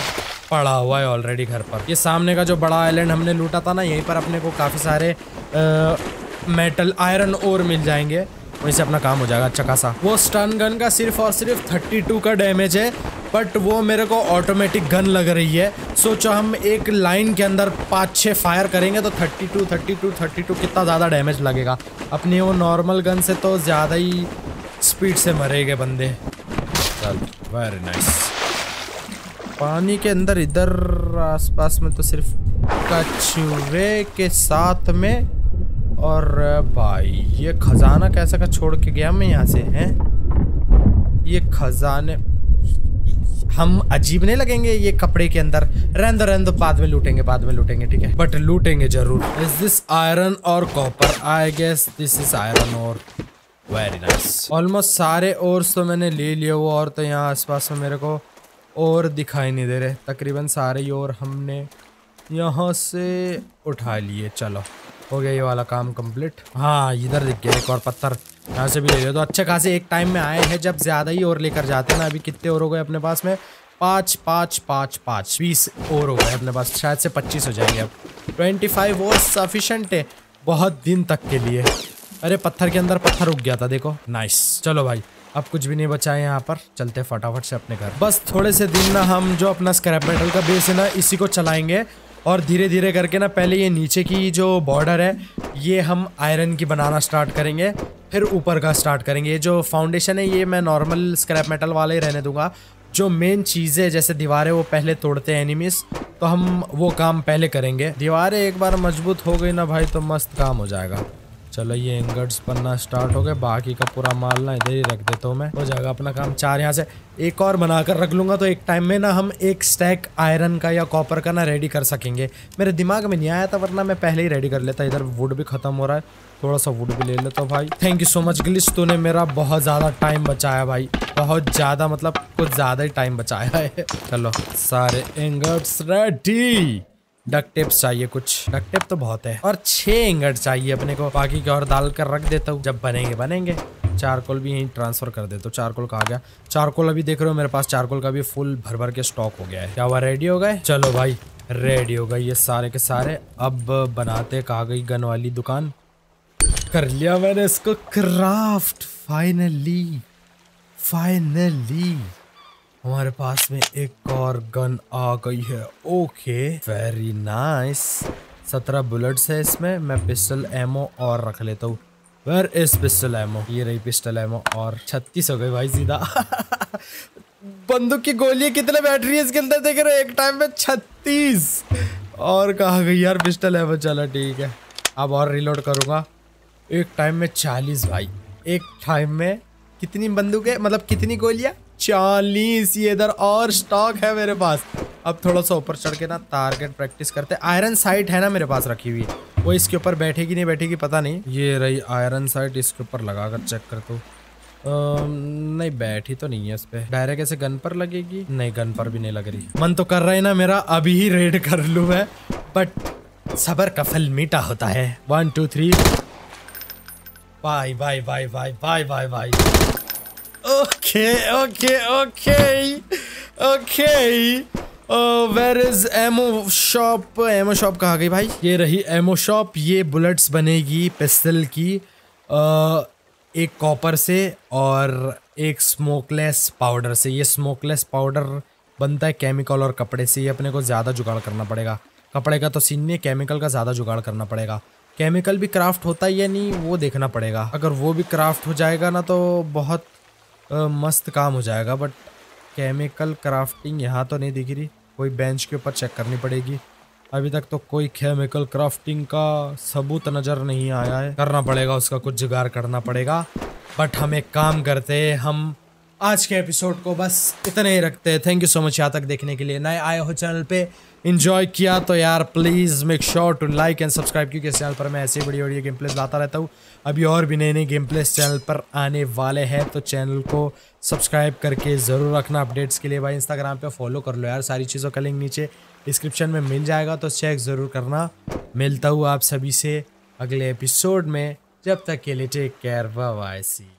पड़ा हुआ है ऑलरेडी घर पर। ये सामने का जो बड़ा आइलैंड हमने लूटा था ना, यहीं पर अपने को काफ़ी सारे आ, मेटल आयरन ओर मिल जाएंगे, वहीं से अपना काम हो जाएगा अच्छा खासा। वो स्टन गन का सिर्फ और सिर्फ बत्तीस का डैमेज है बट वो मेरे को ऑटोमेटिक गन लग रही है। सोचो हम एक लाइन के अंदर पाँच छः फायर करेंगे तो बत्तीस बत्तीस बत्तीस कितना ज़्यादा डैमेज लगेगा। अपनी वो नॉर्मल गन से तो ज़्यादा ही स्पीड से मरेंगे बंदे। चल वेरी नाइस। पानी के अंदर इधर आसपास में तो सिर्फ कछुए के साथ में। और भाई ये खजाना कैसा का छोड़ के गया मैं यहाँ से। हैं ये खजाने हम अजीब नहीं लगेंगे ये कपड़े के अंदर। रहने रहने बाद में लूटेंगे, बाद में लूटेंगे ठीक है, बट लूटेंगे जरूर। इज दिस आयरन और copper? I guess this is iron और। Very nice. ऑलमोस्ट सारे ओर्स तो मैंने ले लिए। वो और तो यहाँ आसपास में मेरे को और दिखाई नहीं दे रहे। तकरीबन सारे ही और हमने यहाँ से उठा लिए। चलो हो गया ये वाला काम कंप्लीट। हाँ इधर दिख गया एक और पत्थर, यहाँ से भी ले लिया। तो अच्छे खासे एक टाइम में आए हैं, जब ज़्यादा ही और लेकर जाते हैं ना। अभी कितने और हो गए अपने पास में? पाँच पाँच पाँच पाँच बीस और हो गए अपने पास, शायद से पच्चीस हो जाएंगे अब। ट्वेंटी फाइव और सफिशेंट है बहुत दिन तक के लिए। अरे पत्थर के अंदर पत्थर उग गया था देखो। नाइस चलो भाई अब कुछ भी नहीं बचा है यहाँ पर, चलते फटाफट से अपने घर। बस थोड़े से दिन ना हम जो अपना स्क्रैप मेटल का बेस है ना इसी को चलाएँगे और धीरे धीरे करके ना पहले ये नीचे की जो बॉर्डर है ये हम आयरन की बनाना स्टार्ट करेंगे, फिर ऊपर का स्टार्ट करेंगे। ये जो फाउंडेशन है ये मैं नॉर्मल स्क्रैप मेटल वाला ही रहने दूंगा। जो मेन चीज़ें जैसे दीवारें वो पहले तोड़ते हैं एनिमीज, तो हम वो काम पहले करेंगे। दीवारें एक बार मजबूत हो गई ना भाई तो मस्त काम हो जाएगा। चलो ये इंगट्स बनना स्टार्ट हो गए, बाकी का पूरा माल ना इधर ही रख देता हूँ मैं, हो जाएगा अपना काम। चार यहाँ से एक और बनाकर रख लूँगा तो एक टाइम में ना हम एक स्टैक आयरन का या कॉपर का ना रेडी कर सकेंगे। मेरे दिमाग में नहीं आया था वरना मैं पहले ही रेडी कर लेता। इधर वुड भी ख़त्म हो रहा है, थोड़ा सा वुड भी ले लेता हूँ भाई। Thank you so much glitch, तूने मेरा बहुत ज़्यादा टाइम बचाया भाई, बहुत ज़्यादा, मतलब कुछ ज़्यादा ही टाइम बचाया है। चलो सारे इंगट्स रेडी। डक टेप्स चाहिए कुछ, डक टेप तो बहुत है, और छः इंगट चाहिए अपने को। बाकी के और डाल कर रख देता हूँ, जब बनेंगे बनेंगे। चारकोल भी यहीं ट्रांसफ़र कर देता हूँ। चारकोल का आ गया, चारकोल अभी देख रहे हो मेरे पास चारकोल का भी फुल भर भर के स्टॉक हो गया है। क्या हुआ रेडी हो गए? चलो भाई रेडी हो गए ये सारे के सारे। अब बनाते कहा गई गन वाली दुकान। कर लिया मैंने इसको क्राफ्ट फाइनली। फाइनली हमारे पास में एक और गन आ गई है। Okay very nice. सत्रह बुलेट्स है इसमें। मैं पिस्टल एमो और रख लेता हूँ। Where is pistol ammo? ये रही पिस्टल एमो और छत्तीस हो गई भाई सीधा। बंदूक की गोलियाँ कितने बैटरी है इसके अंदर देख रहे हो, एक टाइम में छत्तीस। और कहा गई यार पिस्टल एमो। चलो ठीक है अब और रिलोड करूँगा एक टाइम में चालीस भाई, एक टाइम में कितनी बंदूकें, मतलब कितनी गोलियां? चालीस। ये इधर और स्टॉक है मेरे पास। अब थोड़ा सा ऊपर चढ़ के ना टारगेट प्रैक्टिस करते हैं। आयरन साइट है ना मेरे पास रखी हुई, वो इसके ऊपर बैठेगी नहीं बैठेगी पता नहीं। ये रही आयरन साइट, इसके ऊपर लगा कर चेक कर दो। नहीं बैठी तो नहीं है इस पे। डायरेक्ट ऐसे गन पर लगेगी? नहीं, गन पर भी नहीं लग रही। मन तो कर रहा है ना मेरा अभी ही रेड कर लूँ मैं, बट सबर का फल मीठा होता है। One two three, bye bye bye bye bye bye bye. Okay okay okay okay. Where is ammo shop? Ammo shop कहाँ गई भाई? ये रही एमो शॉप। ये बुलेट्स बनेगी पिस्टल की, uh, एक कॉपर से और एक स्मोकलेस पाउडर से। ये स्मोकलेस पाउडर बनता है केमिकल और कपड़े से। ये अपने को ज़्यादा जुगाड़ करना पड़ेगा, कपड़े का तो सीन नहीं, केमिकल का ज़्यादा जुगाड़ करना पड़ेगा। केमिकल भी क्राफ्ट होता है या नहीं वो देखना पड़ेगा। अगर वो भी क्राफ्ट हो जाएगा ना तो बहुत आ, मस्त काम हो जाएगा। बट केमिकल क्राफ्टिंग यहाँ तो नहीं दिख रही, कोई बेंच के ऊपर चेक करनी पड़ेगी। अभी तक तो कोई केमिकल क्राफ्टिंग का सबूत नज़र नहीं आया है। करना पड़ेगा, उसका कुछ जुगाड़ करना पड़ेगा। बट हम एक काम करते हैं, हम आज के एपिसोड को बस इतने ही रखते हैं। थैंक यू सो मच यहाँ तक देखने के लिए। नए आए हो चैनल पे, एंजॉय किया तो यार please make sure to like and subscribe, क्योंकि इस चैनल पर मैं ऐसे बड़ी बड़ी गेम प्लेस लाता रहता हूँ। अभी और भी नए नए गेम प्लेस चैनल पर आने वाले हैं, तो चैनल को सब्सक्राइब करके ज़रूर रखना अपडेट्स के लिए। भाई इंस्टाग्राम पे फॉलो कर लो यार, सारी चीज़ों का लिंक नीचे डिस्क्रिप्शन में मिल जाएगा, तो चेक ज़रूर करना। मिलता हूँ आप सभी से अगले एपिसोड में, जब तक के लिए टेक केयर, बाय बाय, सी।